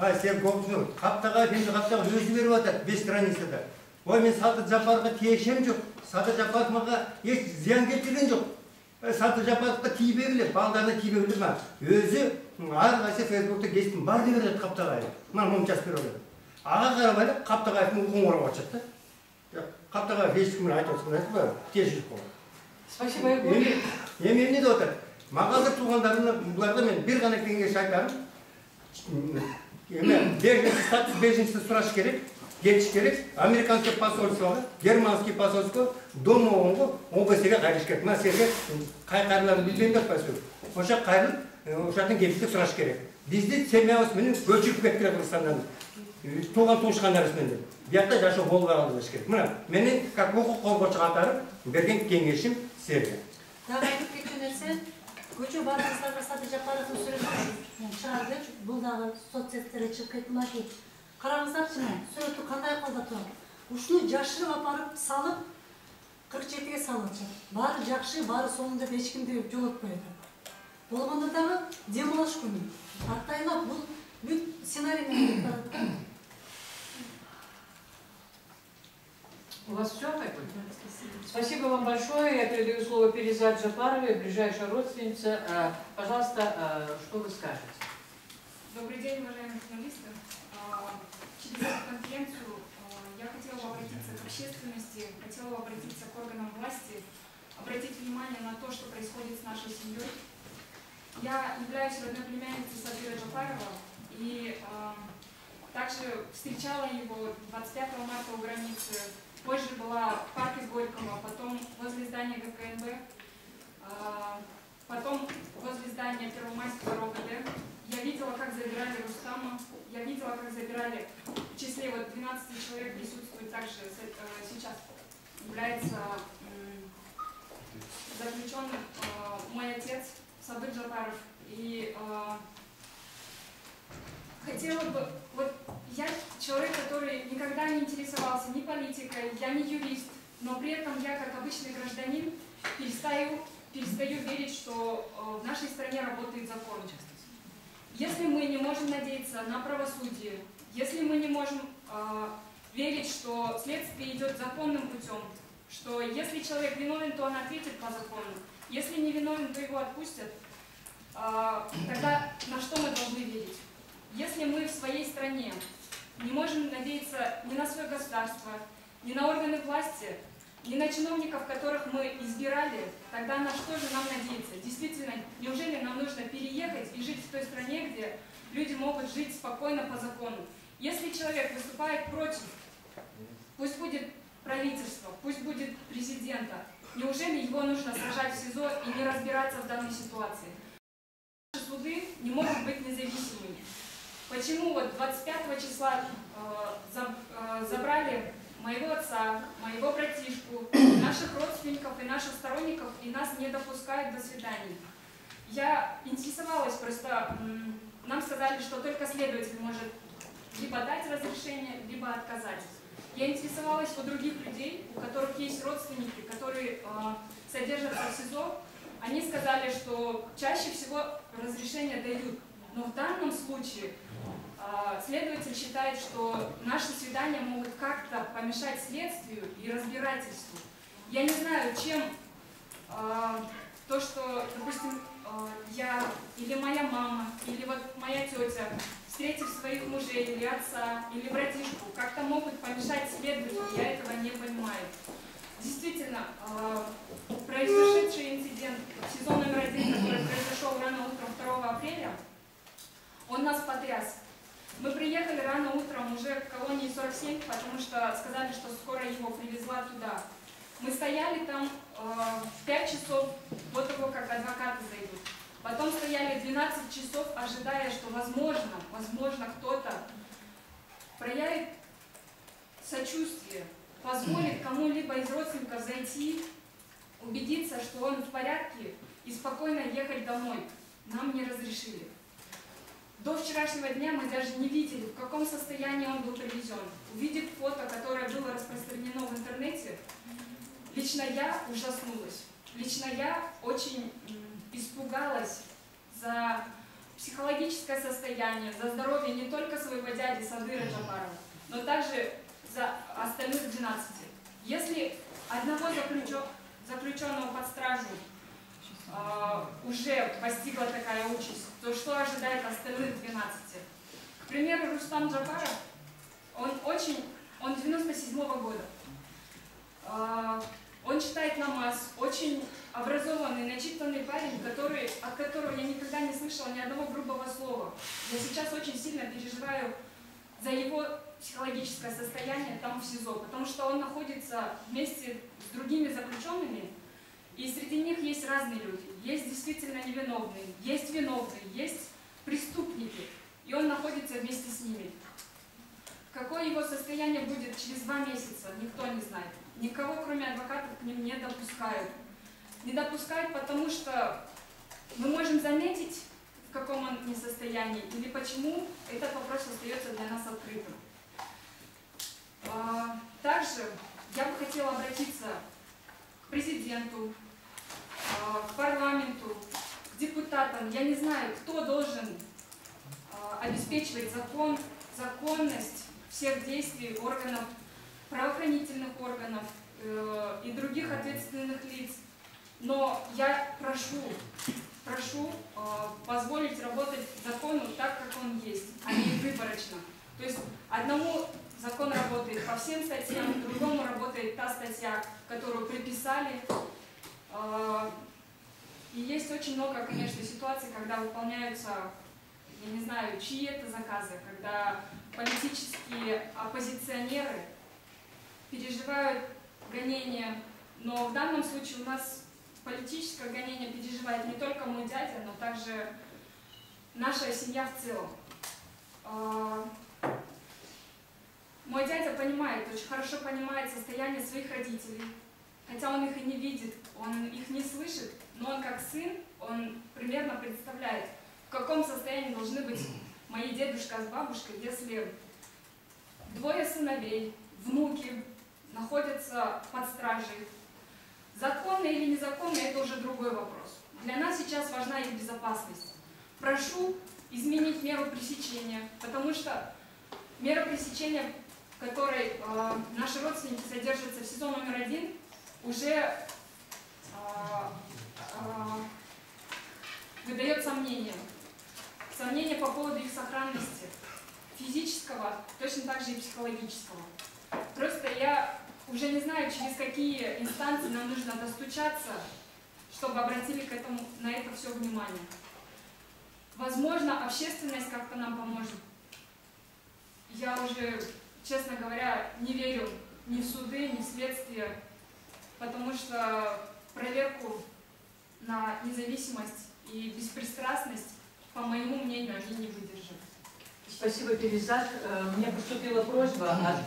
Ай сен копсуң. Каптагайык эми Каптагайык өзү берип атат 5 страницада. Ой мен Садыр Жапаровго тиешем жок. Садыр Жапаровго эч зыян келтирген жок. Садыр Жапаровго тийбегиле, балдарына тийбегиле ма. Өзү ар кайсы Facebook'та кестин бар деп атат Каптагайык. Мына момчасы берип атат. Ага карабай эле Каптагайыктын коңгуру болуп атат да. Каптагайык эч кимге айтып аткан эмес да, тиеши жок. Спасибо. Эми эмне деп атат? Маңгазыр туугандарына буларга мен бир гана кеңеш айтам. Эми беженец статус беженецти сураш керек, кетиш керек. Американский посольствого, германский посольство, домоонго ОБСге кайрыш керек. Мен силерге кайкарларын билбейм деп айтпайсыз. Ошо кайрылып, ошодан кепилдик сураш керек. Бизди семьябыз менен көчүрүп кеткен Кыргызстандан. Тууган туушкандарыбыз менен. Биякта жашоо болбой калыш керек. Мына менин как укук коргоочу катары берген кеңешим силерге. Дагы айтып кеткен нерсе көчө бардыңыздарга Садыр Жапаровдун сүрөтүн чыгарды. Бул дагы соцсеттерге чыгып кеткен маки. Караңыздарчы, сүрөтү кандай акылда турат. Ушуну жашырып апарып салып 47-ге салынчу. Баары жакшы, баары сонун деп эч кимди жолотпойт. Болгондо дагы дем алыш күнү. Аттайлап бул бүт сценарий менен барат. У вас все такое? Спасибо вам большое. Я передаю слово Перизат Жапаровой, ближайшая родственница. Пожалуйста, что вы скажете? Добрый день, уважаемые журналисты. Через эту конференцию я хотела бы обратиться к общественности, хотела бы обратиться к органам власти, обратить внимание на то, что происходит с нашей семьей. Я являюсь родной племянницей Садыра Жапарова и также встречала его 25 марта у границы. Позже была в парке Горького, потом возле здания ГКНБ, потом возле здания Первомайского РОВД. Я видела, как забирали Рустама, я видела, как забирали, в числе вот 12 человек присутствует также, сейчас является заключенным мой отец Садыр Жапаров. И хотела бы, вот я человек, который никогда не интересовался ни политикой, я не юрист, но при этом я, как обычный гражданин, перестаю верить, что в нашей стране работает закон. Если мы не можем надеяться на правосудие, если мы не можем верить, что следствие идет законным путем, что если человек виновен, то он ответит по закону, если не виновен, то его отпустят, тогда на что мы должны верить? Если мы в своей стране не можем надеяться ни на свое государство, ни на органы власти, ни на чиновников, которых мы избирали, тогда на что же нам надеяться? Действительно, неужели нам нужно переехать и жить в той стране, где люди могут жить спокойно по закону? Если человек выступает против, пусть будет правительство, пусть будет президента, неужели его нужно сажать в СИЗО и не разбираться в данной ситуации? суды не могут быть независимыми. Почему вот 25 числа забрали моего отца, моего братишку, наших родственников и наших сторонников, и нас не допускают до свиданий. Я интересовалась, просто нам сказали, что только следователь может либо дать разрешение, либо отказать. Я интересовалась у других людей, у которых есть родственники, которые содержатся в СИЗО. Они сказали, что чаще всего разрешение дают. Но в данном случае следователь считает, что наши свидания могут как-то помешать следствию и разбирательству. Я не знаю, чем то, что, допустим, я или моя мама, или вот моя тетя, встретив своих мужей или отца, или братишку, как-то могут помешать следователю, я этого не понимаю. Действительно, произошедший инцидент в СИЗО номер 1, который произошел рано утром 2 апреля, он нас потряс. Мы приехали рано утром уже к колонии 47, потому что сказали, что скоро его привезла туда. Мы стояли там 5 часов до того, как адвокаты зайдут. Потом стояли 12 часов, ожидая, что возможно кто-то проявит сочувствие, позволит кому-либо из родственников зайти, убедиться, что он в порядке, и спокойно ехать домой. Нам не разрешили. До вчерашнего дня мы даже не видели, в каком состоянии он был привезен. Увидев фото, которое было распространено в интернете, лично я ужаснулась. Лично я очень испугалась за психологическое состояние, за здоровье не только своего дяди Садыра Джабарова, но также за остальных 12. Если одного заключенного под стражу уже постигла такая участь, то что ожидает остальных 12? К примеру, Рустам Джабаров, он 97-го года. Он читает намаз, очень образованный, начитанный парень, от которого я никогда не слышала ни одного грубого слова. Я сейчас очень сильно переживаю за его психологическое состояние там в СИЗО, потому что он находится вместе с другими заключенными, и среди них есть разные люди. Есть действительно невиновные, есть виновные, есть преступники. И он находится вместе с ними. Какое его состояние будет через 2 месяца, никто не знает. Никого, кроме адвокатов, к ним не допускают. Не допускают, потому что мы можем заметить, в каком он несостоянии, или почему этот вопрос остается для нас открытым. Также я бы хотела обратиться к президенту, к парламенту, к депутатам. Я не знаю, кто должен обеспечивать законность всех действий органов, правоохранительных органов и других ответственных лиц. Но я прошу позволить работать закону так, как он есть, а не выборочно. То есть одному закон работает по всем статьям, другому работает та статья, которую приписали. И есть очень много, конечно, ситуаций, когда выполняются, я не знаю, чьи это заказы, когда политические оппозиционеры переживают гонения, но в данном случае у нас политическое гонение переживает не только мой дядя, но также наша семья в целом. Мой дядя понимает, очень хорошо понимает состояние своих родителей, хотя он их и не видит, он их не слышит, но он как сын, он примерно представляет, в каком состоянии должны быть мои дедушка с бабушкой, если двое сыновей, внуки находятся под стражей. Законно или незаконно, это уже другой вопрос. Для нас сейчас важна их безопасность. Прошу изменить меру пресечения, потому что мера пресечения, в которой наши родственники содержатся в СИЗО номер 1, уже выдает сомнения. Сомнения по поводу их сохранности, физического, точно так же и психологического. Просто я уже не знаю, через какие инстанции нам нужно достучаться, чтобы обратили на это все внимание. Возможно, общественность как-то нам поможет. Я уже, честно говоря, не верю ни в суды, ни в следствие, потому что проверку на независимость и беспристрастность по моему мнению, они не выдержат. Спасибо, Перизат. Мне поступила просьба от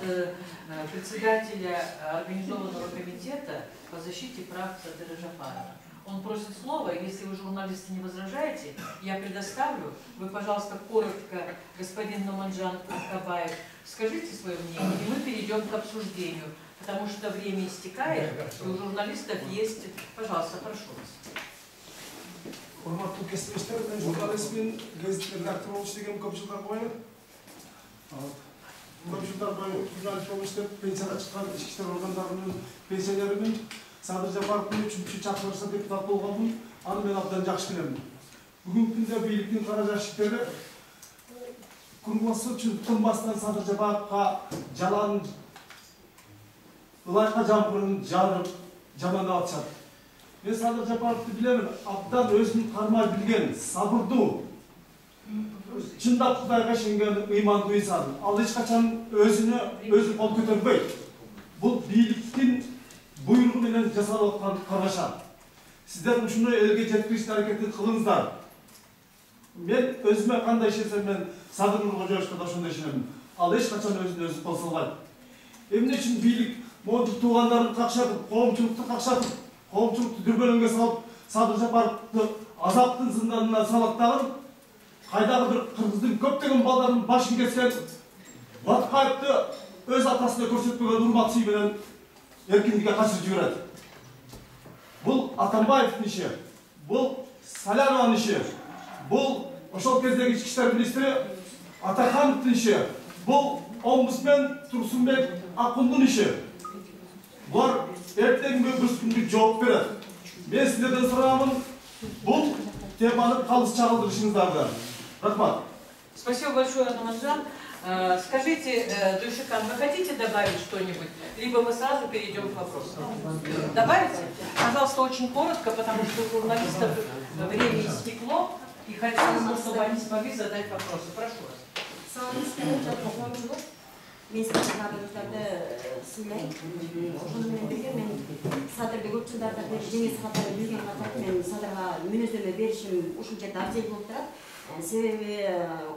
председателя организованного комитета по защите прав Садыра Джафарова. Он просит слова, если вы, журналисты, не возражаете, я предоставлю. Вы, пожалуйста, коротко, господин Номанджан Куркабаев, скажите свое мнение, и мы перейдем к обсуждению, потому что время истекает, и у журналистов есть... Пожалуйста, прошу вас. Құрматты кестерістер, мен журналистмен газеттерді актер болып істеген көп жылдар бойы. Көп жылдар бойы журналист болып істеп, пенсияға шыққан ішкі істер органдарының пенсиялерімін Садыр Жапаровпен үшінші шақырса депутат болғанмын, аны мен абдан жақсы білемін. Бүгінгі күнде биліктің қара жәшіктері күнбасы үшін тынбастан Садыр Жапаровқа жалан, ылайқа жамбырын жанып, жаманға атысады. Мен Садыр Жапаровты білемін, абдан өзінің қармай білген, сабырды, жындап құдайға шенген иманды ұйысады. Ал ешқашан өзі қол көтербейді. Бұл биліктің бұйрығыменен жасалып отқан қараша. Сіздер үшіні елге жеткізуші әрекетін қылыңыздар. Мен өзіме қандай шешсем, мен Садыр Нұрғожаевқа да сондай шешемін. Ал ешқашан өзі қол салмайды. Емне үшін билік мол туғандарын қақшатып, қоғамшылықты қақшатып, қолымшылықты дүрбелінге салып, Садыр Жапаровты азаптың зынданына салаттағын, қайдағы бір қырғыздың көптеген балдарының башын кескен, Латқаевты өз атасына көрсетпеген ұрмақ сүйменен еркіндіге қашыр жүреді. Бұл Атамбаевтың іші, бұл Салянованың іші, бұл ұшыл кездегі ішкі істер министрі Атахановтың іші, бұл омбысмен Тұрсынбек Ақындың іші. Бұлар ертең өмір күндік жауап береді. Мен сіздерден сұрағамын, бұл теманы қалыс шағылдырышыңыздарды. Рахмат. Спасибо большое, Номанджан. Скажите, Дульшикан, вы хотите добавить что-нибудь? Либо мы сразу перейдем к вопросу. Добавите? Пожалуйста, очень коротко, потому что у журналистов время истекло, и хотелось бы, чтобы они смогли задать вопросы. Прошу вас. Мен сіздерді сынай, жұнымен бірген мен Садырды көп жылдарда жеңес қатары білген қатар мен Садырға мүніздімі берішім ұшын жерді абзел болып тұрады. Себебі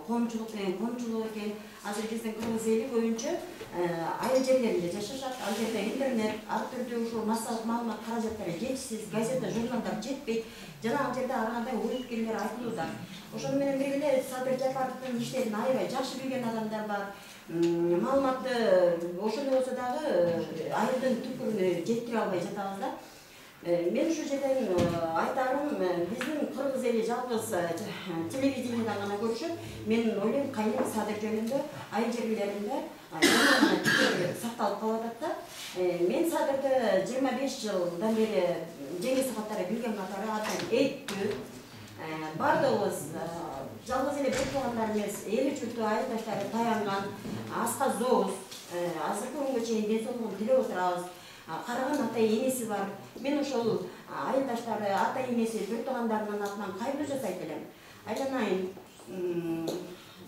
қоғамшылық мен қоғамшылық екен азыр кезден көріңіз елі бойынша айыл жерлерінде жашыршат, ал жерде интернет, әртүрді ұшу, массалық мағына қаражаттары жетсіз, газета, журналдар жетпейді, жана ал жерде арғандай ойыпкерлер айтылуда. Ошоны менен біргілер Садыр Жапаровтың іштерін айбай жақсы білген адамдар бар. Малыматты ошоны осы дағы айылдың түпкіріне жеткіре албай жатағызда. Мен ұшу жерден айтарым, біздің қырғыз елі жалғыз телевизиялдан ғана көршіп, мен ойлайым қайым Садыр жөнінде, айыл жерлерінде сақталып қаладатта. Мен Садырды 25 жылдан бері жеңес қатары білген қатары атын әйтті. Барды оғыз жалғыз елі бір тоғандарымыз елі жүрті айылдаштары таянған, асқа зоғыз, азыр көрінгі жейін денсоғын тіле отырағыз, қараған ата енесі бар. Мен ұшыл айылдаштары ата енесі бір тоғандарынан атынан қайбір жасайды елем. Айланайын,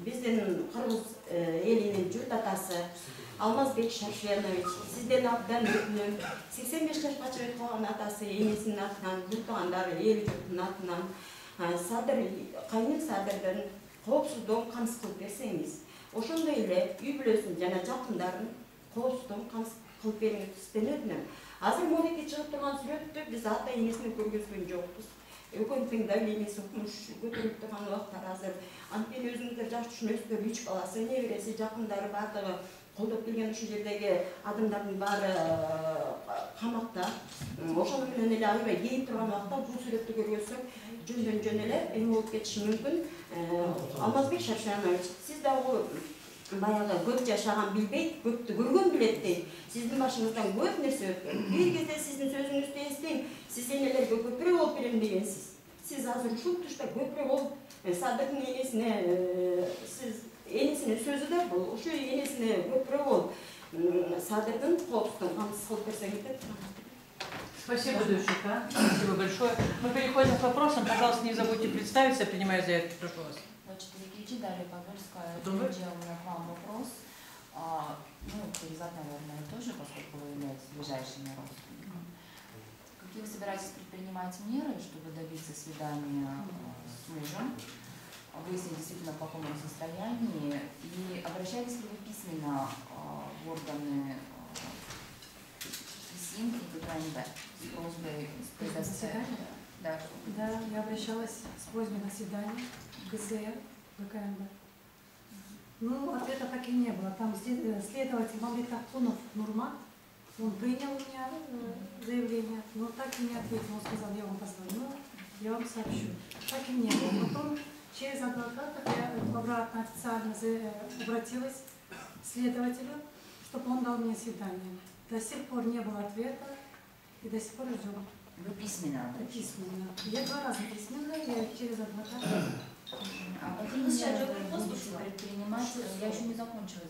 біздің қырғыз елінің жүрт атасы Алмазбек Шаршенович, сізден атыдан өтінім, 85 жашқа жүрт қоған атасы енесінің атынан, бір тоғандары елі жүртінің атынан, Садыр, қайным Садырдың қоғып-сұдың қамсық қылып берсеңіз. Ошында елі үйбілесін жана жақындарын қоғып-сұдың қамсық қылып беріңіз түстен өтінім. Азыр модеке шығып тұрған сүретті біз ата енесіне көргізген жоқпыз. Өкөмпен дәулемесі құмыш көтеріп тұрған уақыттар азыр. Антпен өзіңіздер жақсы түшінөстер, үш қаласы, невересі, жақындары бардығы. Қолдап келген үшін жердегі адамдардың бары қамақта. Ошаның өнелі айбай дейіп тұрған уақытта бұл суретті көргесіп, жүнден жөнелі әне болып кетші мүмкін. Алмазбек Шаршанович, сіз дағы баяғы көп жашаған білбейді, көпті көрген білеттей. Сіздің башыңыздан көп нәрсе өткен. Бір кезде сіздің сөзіңізді естен, сіз енелерге көпірі болып берем дегенсіз. Сіз азыр ұшып тұшта көпірі болып Садырдың енесіне сіз... Енесінің сөзі де бұл, ұшы енесіне өтірі ол Садырдың қоғыстың қамсыз қылып берсеңді. Спасибо, Дульшика. Спасибо большое. Мы переходим к вопросам. Пожалуйста, не забудьте представиться, принимая заявки. Прошу вас. Значит, Викичи, Дарья Подольская. Добрый день. У меня к вам вопрос. Ну, Перизат, наверное, тоже, поскольку вы являетесь ближайшими родственниками. Какие вы собираетесь предпринимать меры, чтобы добиться свидания с мужем? выяснить действительно, в каком он состоянии, и обращались ли вы письменно в органы ИСИН и ГКНБ с просьбой предоставить? Да. Да, я обращалась с просьбой на свидание в ГСР, ГКНБ. Ну, ответа так и не было. Там следователь Мамлет Ахтунов Нурмат, он принял у меня заявление, но так и не ответил. Он сказал, я вам позвонила, я вам сообщу. Так и не было. Потом через адвоката я обратно официально обратилась к следователю, чтобы он дал мне свидание. До сих пор не было ответа и до сих пор ждем. Вы письменно? Да, письменно. Я два раза письменно, я через адвоката. А какие меры вы предпринимать? Я еще не закончила.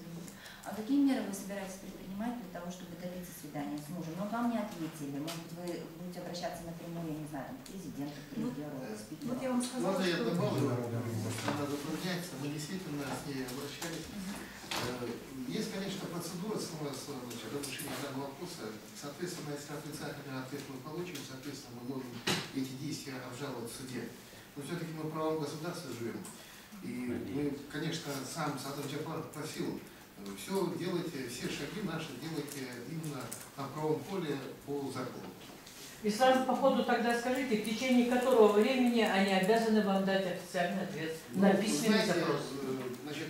А какие меры вы собираетесь предпринимать для того, чтобы добиться свидания с мужем? Но вам не ответили. Может быть, вы будете обращаться напрямую, я не знаю, к президенту, к премьеру, к спикеру. Вот я вам сказала, что... я добавлю, она затрудняется, мы действительно с ней обращались. Есть, конечно, процедура разрешения данного вопроса. Соответственно, если отрицательный ответ мы получим, соответственно, мы можем эти действия обжаловать в суде. Но все-таки мы в правом государстве живем. И мы, конечно, сам Садар Джапаров просил, все делайте, все шаги наши делайте именно на правом поле по закону. И сразу по ходу тогда скажите, в течение которого времени они обязаны вам дать официальный ответ на письменный запрос? Значит,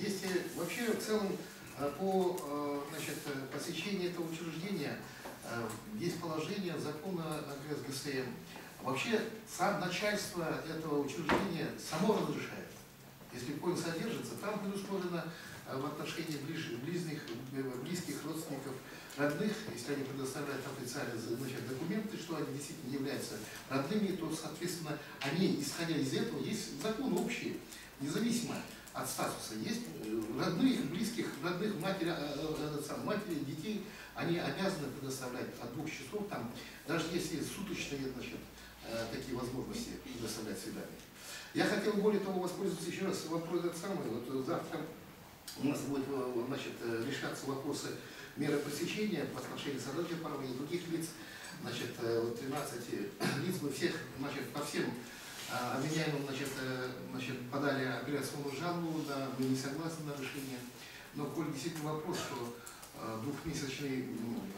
если вообще в целом по посещению этого учреждения есть положение закона о ГСМ. Вообще, сам начальство этого учреждения само разрешает. Если коин содержится, там предусмотрено в отношении близких родственников, родных, если они предоставляют официальные документы, что они действительно являются родными, то, соответственно, они, исходя из этого, есть закон общий, независимо от статуса. Есть родных, близких, родных матери, детей, они обязаны предоставлять от 2 часов, там, даже если суточные, такие возможности предоставлять свидания. Я хотел, более того, воспользоваться еще раз вопрос этот самый. Вот завтра у нас будет решаться вопросы меры пресечения по отношению Садара Джапарова и других лиц. 13 лиц мы всех, по всем обвиняемым подали апелляционную жалобу, да, мы не согласны на решение. Но, коль действительно вопрос, что двухмесячный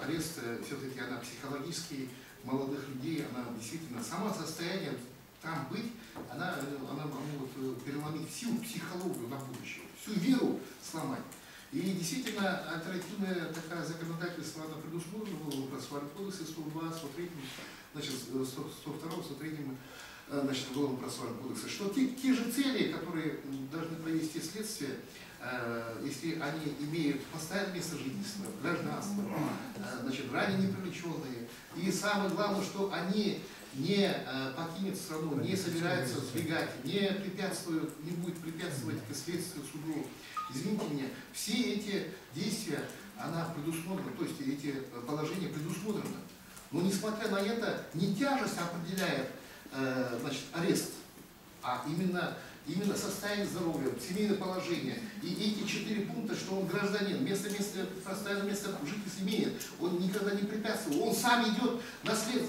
арест, все-таки она психологически молодых людей, она действительно сама состояние там быть, она может переломить всю психологию на будущее, всю веру сломать. И действительно, альтернативное такое законодательство, оно предусмотрено было в процессуальном кодексе 102, 103, 102, 103, уголовном процессуальном кодексе, что те же цели, которые должны провести следствие, если они имеют постоянное место жительства, гражданство, ранее непривлеченные, и самое главное, что они не покинет страну, не собирается сбегать, не препятствует, не будет препятствовать к следствию суду. Извините меня, все эти действия, она предусмотрена, то есть эти положения предусмотрены. Но несмотря на это, не тяжесть определяет арест, а именно состояние здоровья, семейное положение. И эти 4 пункта, что он гражданин, постоянное место жительства имеет, он никогда не препятствует, он сам идет на след,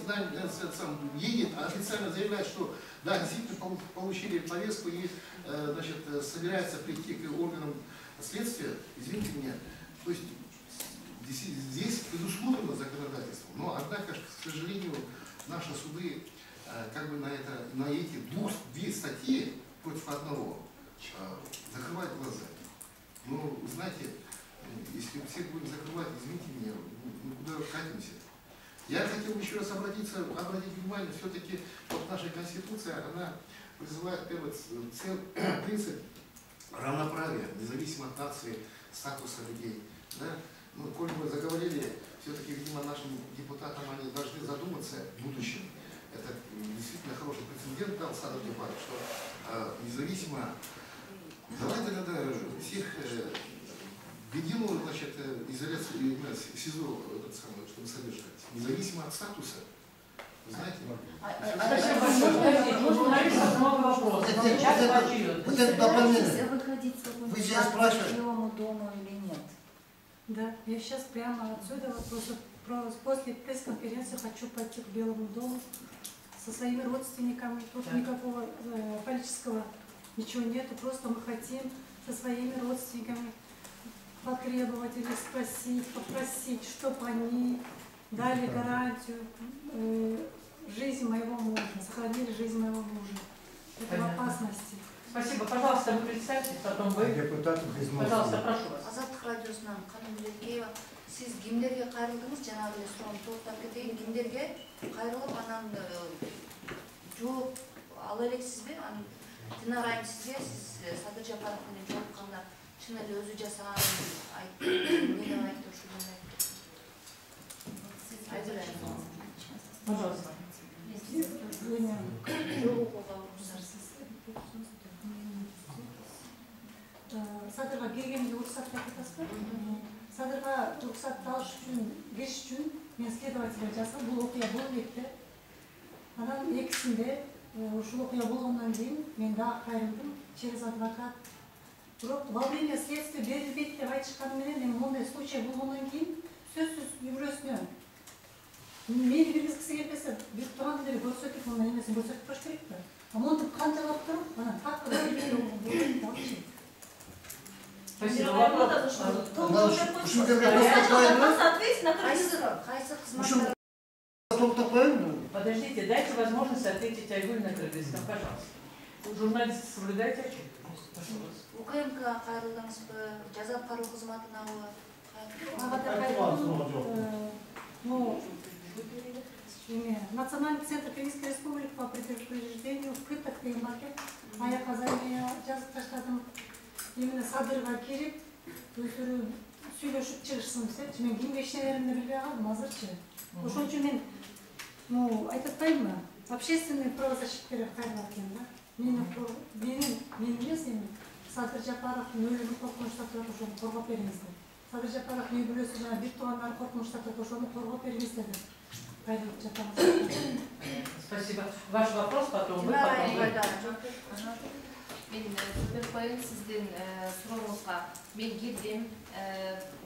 сам едет, официально заявляет, что да, действительно получили повестку и собирается прийти к органам следствия, извините меня. То есть здесь предусмотрено законодательство, но однако, к сожалению, наши суды на эти две статьи против одного закрывать глаза. Ну, знаете, если все будем закрывать, извините меня, мы куда катимся? Я хотел еще раз обратить внимание, все-таки вот наша Конституция, она призывает первый принцип равноправия, независимо от нации, статуса людей. Да? Ну, коль мы заговорили, все-таки, видимо, нашим депутатам они должны задуматься в будущем. Это действительно хороший прецедент дал Садар Джапаров, что независимо, давайте тогда всех в единую изоляцию, СИЗО, чтобы содержать, независимо от статуса, вы знаете. Вы сейчас спрашиваете, дома или нет? Да, я сейчас прямо отсюда после пресс-конференции хочу пойти к Белому дому со своими родственниками. Тут никакого политического ничего нету, просто мы хотим со своими родственниками потребовать или спросить, попросить, чтобы они дали гарантию жизни моего мужа, сохранили жизнь моего мужа. Это в опасности. Спасибо. Пожалуйста, вы представьтесь, потом вы. Депутат из Москвы. Пожалуйста, прошу вас. Азат Радиусна, Канамбергеева. Сиз гимдерге кайрылдыңыз, жанагы сором токтоп кетейин, гимдерге кайрылып анан жооп ала элексизби? Анан тынарайым сизге, сиз Садыр Жапаров менен жолукканда чын эле өзү жасаганын айтып, мен айтып ушуну айтып. Айдырайсыз. Пожалуйста. Если вы не жолукканда урушарсыз. Садырга келгенде уруксат тартасызбы? Садырга уруксат алыш үчүн, бериш үчүн мен следователь жасым, бул окуя болуп кетти. Анан экисинде ушул окуя болгондон кийин мен дагы кайрылдым через адвокат. Бирок во время следствия берилбейт деп айтышканы менен эми мондай случай болгондон кийин сөзсүз үйрөсүнө. Мени киргизгиси келбесе, бир турган деле көрсөтүп, мунун эмесин көрсөтүп коюш керек да. А монтип канчалап туруп, анан такыр берилбейт деп. Спасибо. Подождите, дайте возможность ответить Айгуль на кыргызском, пожалуйста. Журналисты, соблюдайте очередь. Национальный центр Кыргызской республики по предупреждению пыток и макет. А я казалия жазып именно Садырга келип, өздөрү сүйлөшүп чыгышсынбыз деп, мен кимге ишенеринди билбей калдым азырчы. Ошон үчүн мен, айтып атпаймынбы, общественный правозащитниктерге кайрылат экен да. Мен эмес, Садыр Жапаровдун өлүмүн коркунучтап турат, ошону коргоп бериңиздер. Садыр Жапаровдун үй-бүлөсү жана бир туугандары коркунучтап турат, ошону коргоп бериңиздер деп кайрылып жатабыз. Спасибо. Ваш вопрос потом вы потом. Мен сөйлеп қойын сізден сұрауыңызға. Мен келдім,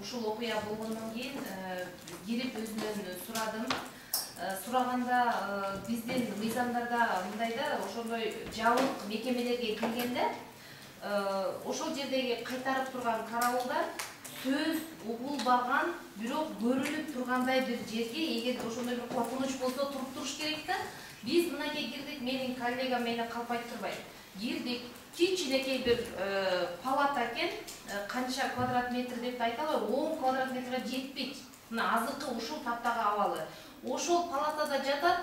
ушул оқуя болғаннан кейін келіп өзімнен сұрадым. Сұрағанда бізден мыйзамдарда мындайда ошондой жабык мекемелерге келгенде ошол жердеги кайтарып турган карауылдар сөз угулбаган, бирок көрүнүп тургандай бир жерге, эгер ошондой бир коркунуч болсо, туруп туруш керек да. Биз мынакей кирдик, менин коллегам мени калп айттырбай. Кирдик. Кичинекей бир палата экен, канча квадрат метр деп айталар, 10 квадрат метрге жетпейт. Мына азыркы ушул таптагы абалы. Ошол палатада жатат.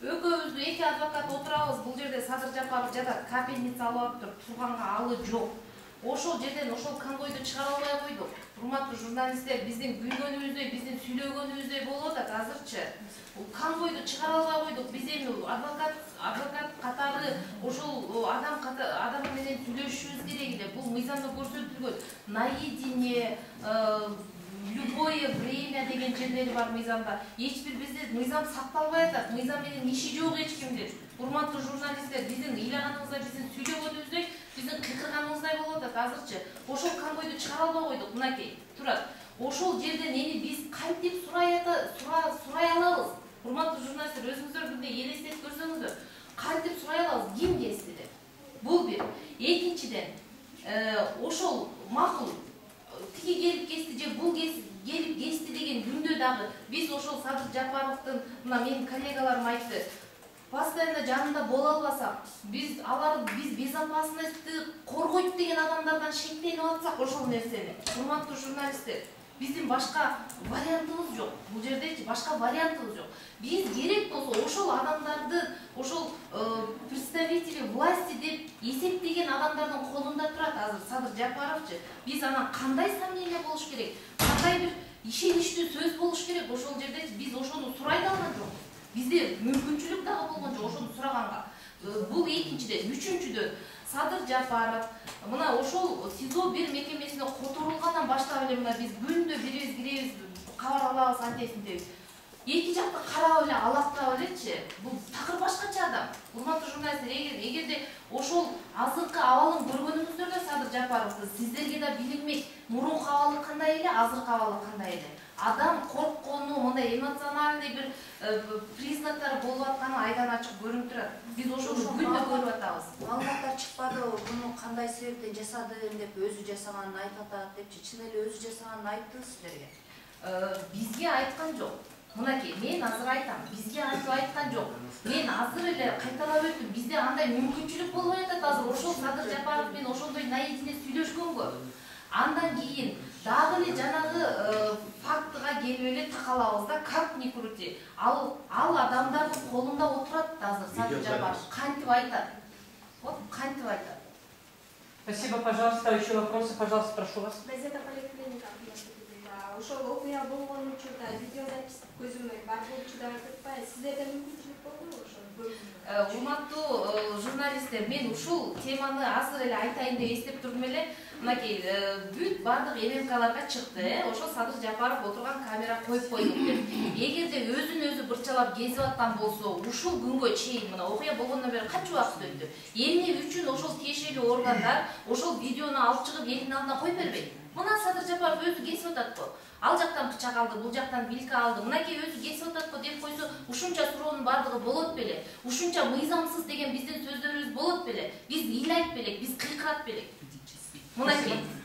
Экөөбүз эки адвокат отурабыз. Бул жерде Садыр Жапаров жатат. Капельница алып туруп, турганга алы жок. Ошол жерден ошол конвойду чыгара албай койдук. Урматтуу журналисттер, биздин күлгөнүбүздөй, биздин сүйлөгөнүбүздөй болуп атат азырчы. Конвойду чыгара албай койдук. Биз эми адвокат катары ошол адам менен сүйлөшүшүбүз керек эле. Бул мыйзамда көрсөтүлгөн. Наедине, любое время деген жерлери бар мыйзамда. Эч бир бизде мыйзам сакталбай атат. Мыйзам менен иши жок эч кимдин. Урматтуу журналисттер, биздин ыйлаганыбыздай, биздин сүйлөгөнүбүздөй, биздин кыйкырганыбыздай болуп атат азырчы. Ошол конвойду чыгара албай койдук, мынакей турат. Ошол жерден эми биз кантип сурай алабыз? Урматтуу журналисттер, өзүңүздөр бирде элестетип көрсөңүздөр, кантип сурай алабыз, ким кести деп. Бул бир. Экинчиден, ошол макул тиги келип кести же бул келип кести деген күндө дагы биз ошол Садыр Жапаровдун, мына менин коллегаларым айтты, постоянно жанында бола албасак, биз алар биз безопасностьты коргойт деген адамдардан шектенип атсак, ошол нерсени. Урматтуу журналисттер, биздин башка вариантыбыз жок. Бул жердечи башка вариантыбыз жок. Биз керек болсо ошол адамдарды, ошол представители власти деп эсептеген адамдардын колунда турат азыр Садыр Жапаровчу. Биз анан кандай сомнение болуш керек? Кандай бир ишеничтүү сөз болуш керек? Ошол жердечи биз ошону сурай да алган жок. Бизде мүмкүнчүлүк дагы болгон жок ошону сураганга. Бул экинчиден, үчүнчүдөн Садыр Жапаров мына ошол СИЗО бир мекемесине которулгандан баштап эле мына биз күндө бирибиз киребиз, кабар алабыз, антесиндебиз. эки жакты карап эле алактап элечи, бул такыр башкача адам. Урматтуу журналисттер, эгерде ошол азыркы абалын көргөнүңүздөрдө Садыр Жапаровду, сиздерге да билинбек, мурунку абалы кандай эле, азыркы абалы кандай эле. Адам корккону, мындай эмоциональный бир признактар болуп атканы айдан ачык көрүнүп турат. Биз ошону күндө көрүп атабыз. Маалыматтар чыкпады, муну кандай себептен жасады деп өзү жасаганын айтып атат депчи, чын эле өзү жасаганын айтты силерге. Бизге айткан жок. Мынакей, мен азыр айтам, бизге айткан жок. Мен азыр эле кайталап өттүм. Бизде андай мүмкүнчүлүк болбой атат азыр. Ошол Садыр Жапаров менен ошондой наедине сүйлөшкөнгө. Андан кийин дагы эле жанагы фактыга келип эле такалабыз да, как ни крути. Ал адамдардын колунда отурат да азыр Садыр Жапаров. Кантип айтат. Вот кантип айтат. Спасибо, пожалуйста. Еще вопросы, пожалуйста, прошу вас. Газета «Поликлиника». Ошол окуя болгон учурда видеозапис көзүмө бар бул учурда айтпай, силерде мүмкүнчүлүк болду ошол. Урматтуу журналисттер, мен ушул теманы азыр эле айтайын деп эстеп турдум эле. Мынакей, бүт баардык РНКларга чыкты, ошол Садыр Жапаров отурган камера коюп койдук деп. Эгерде өзүн өзү бурчалап кезип аткан болсо, ушул күнгө чейин мына окуя болгондон бери канча убакыт өттү? Эмне үчүн ошол тиешелүү органдар ошол видеону алып чыгып элдин алдына коюп бербейт? Мына Садыр Жапаров өзү кесип атат го. Ал жактан бычак алды, бул жактан билке алды. Мынакей өзү кесип атат го деп койсо, ушунча суроонун бардыгы болот беле. Ушунча мыйзамсыз деген биздин сөздөрүбүз болот беле. Биз ыйлайт белек, биз кыйкырат белек. Мынакей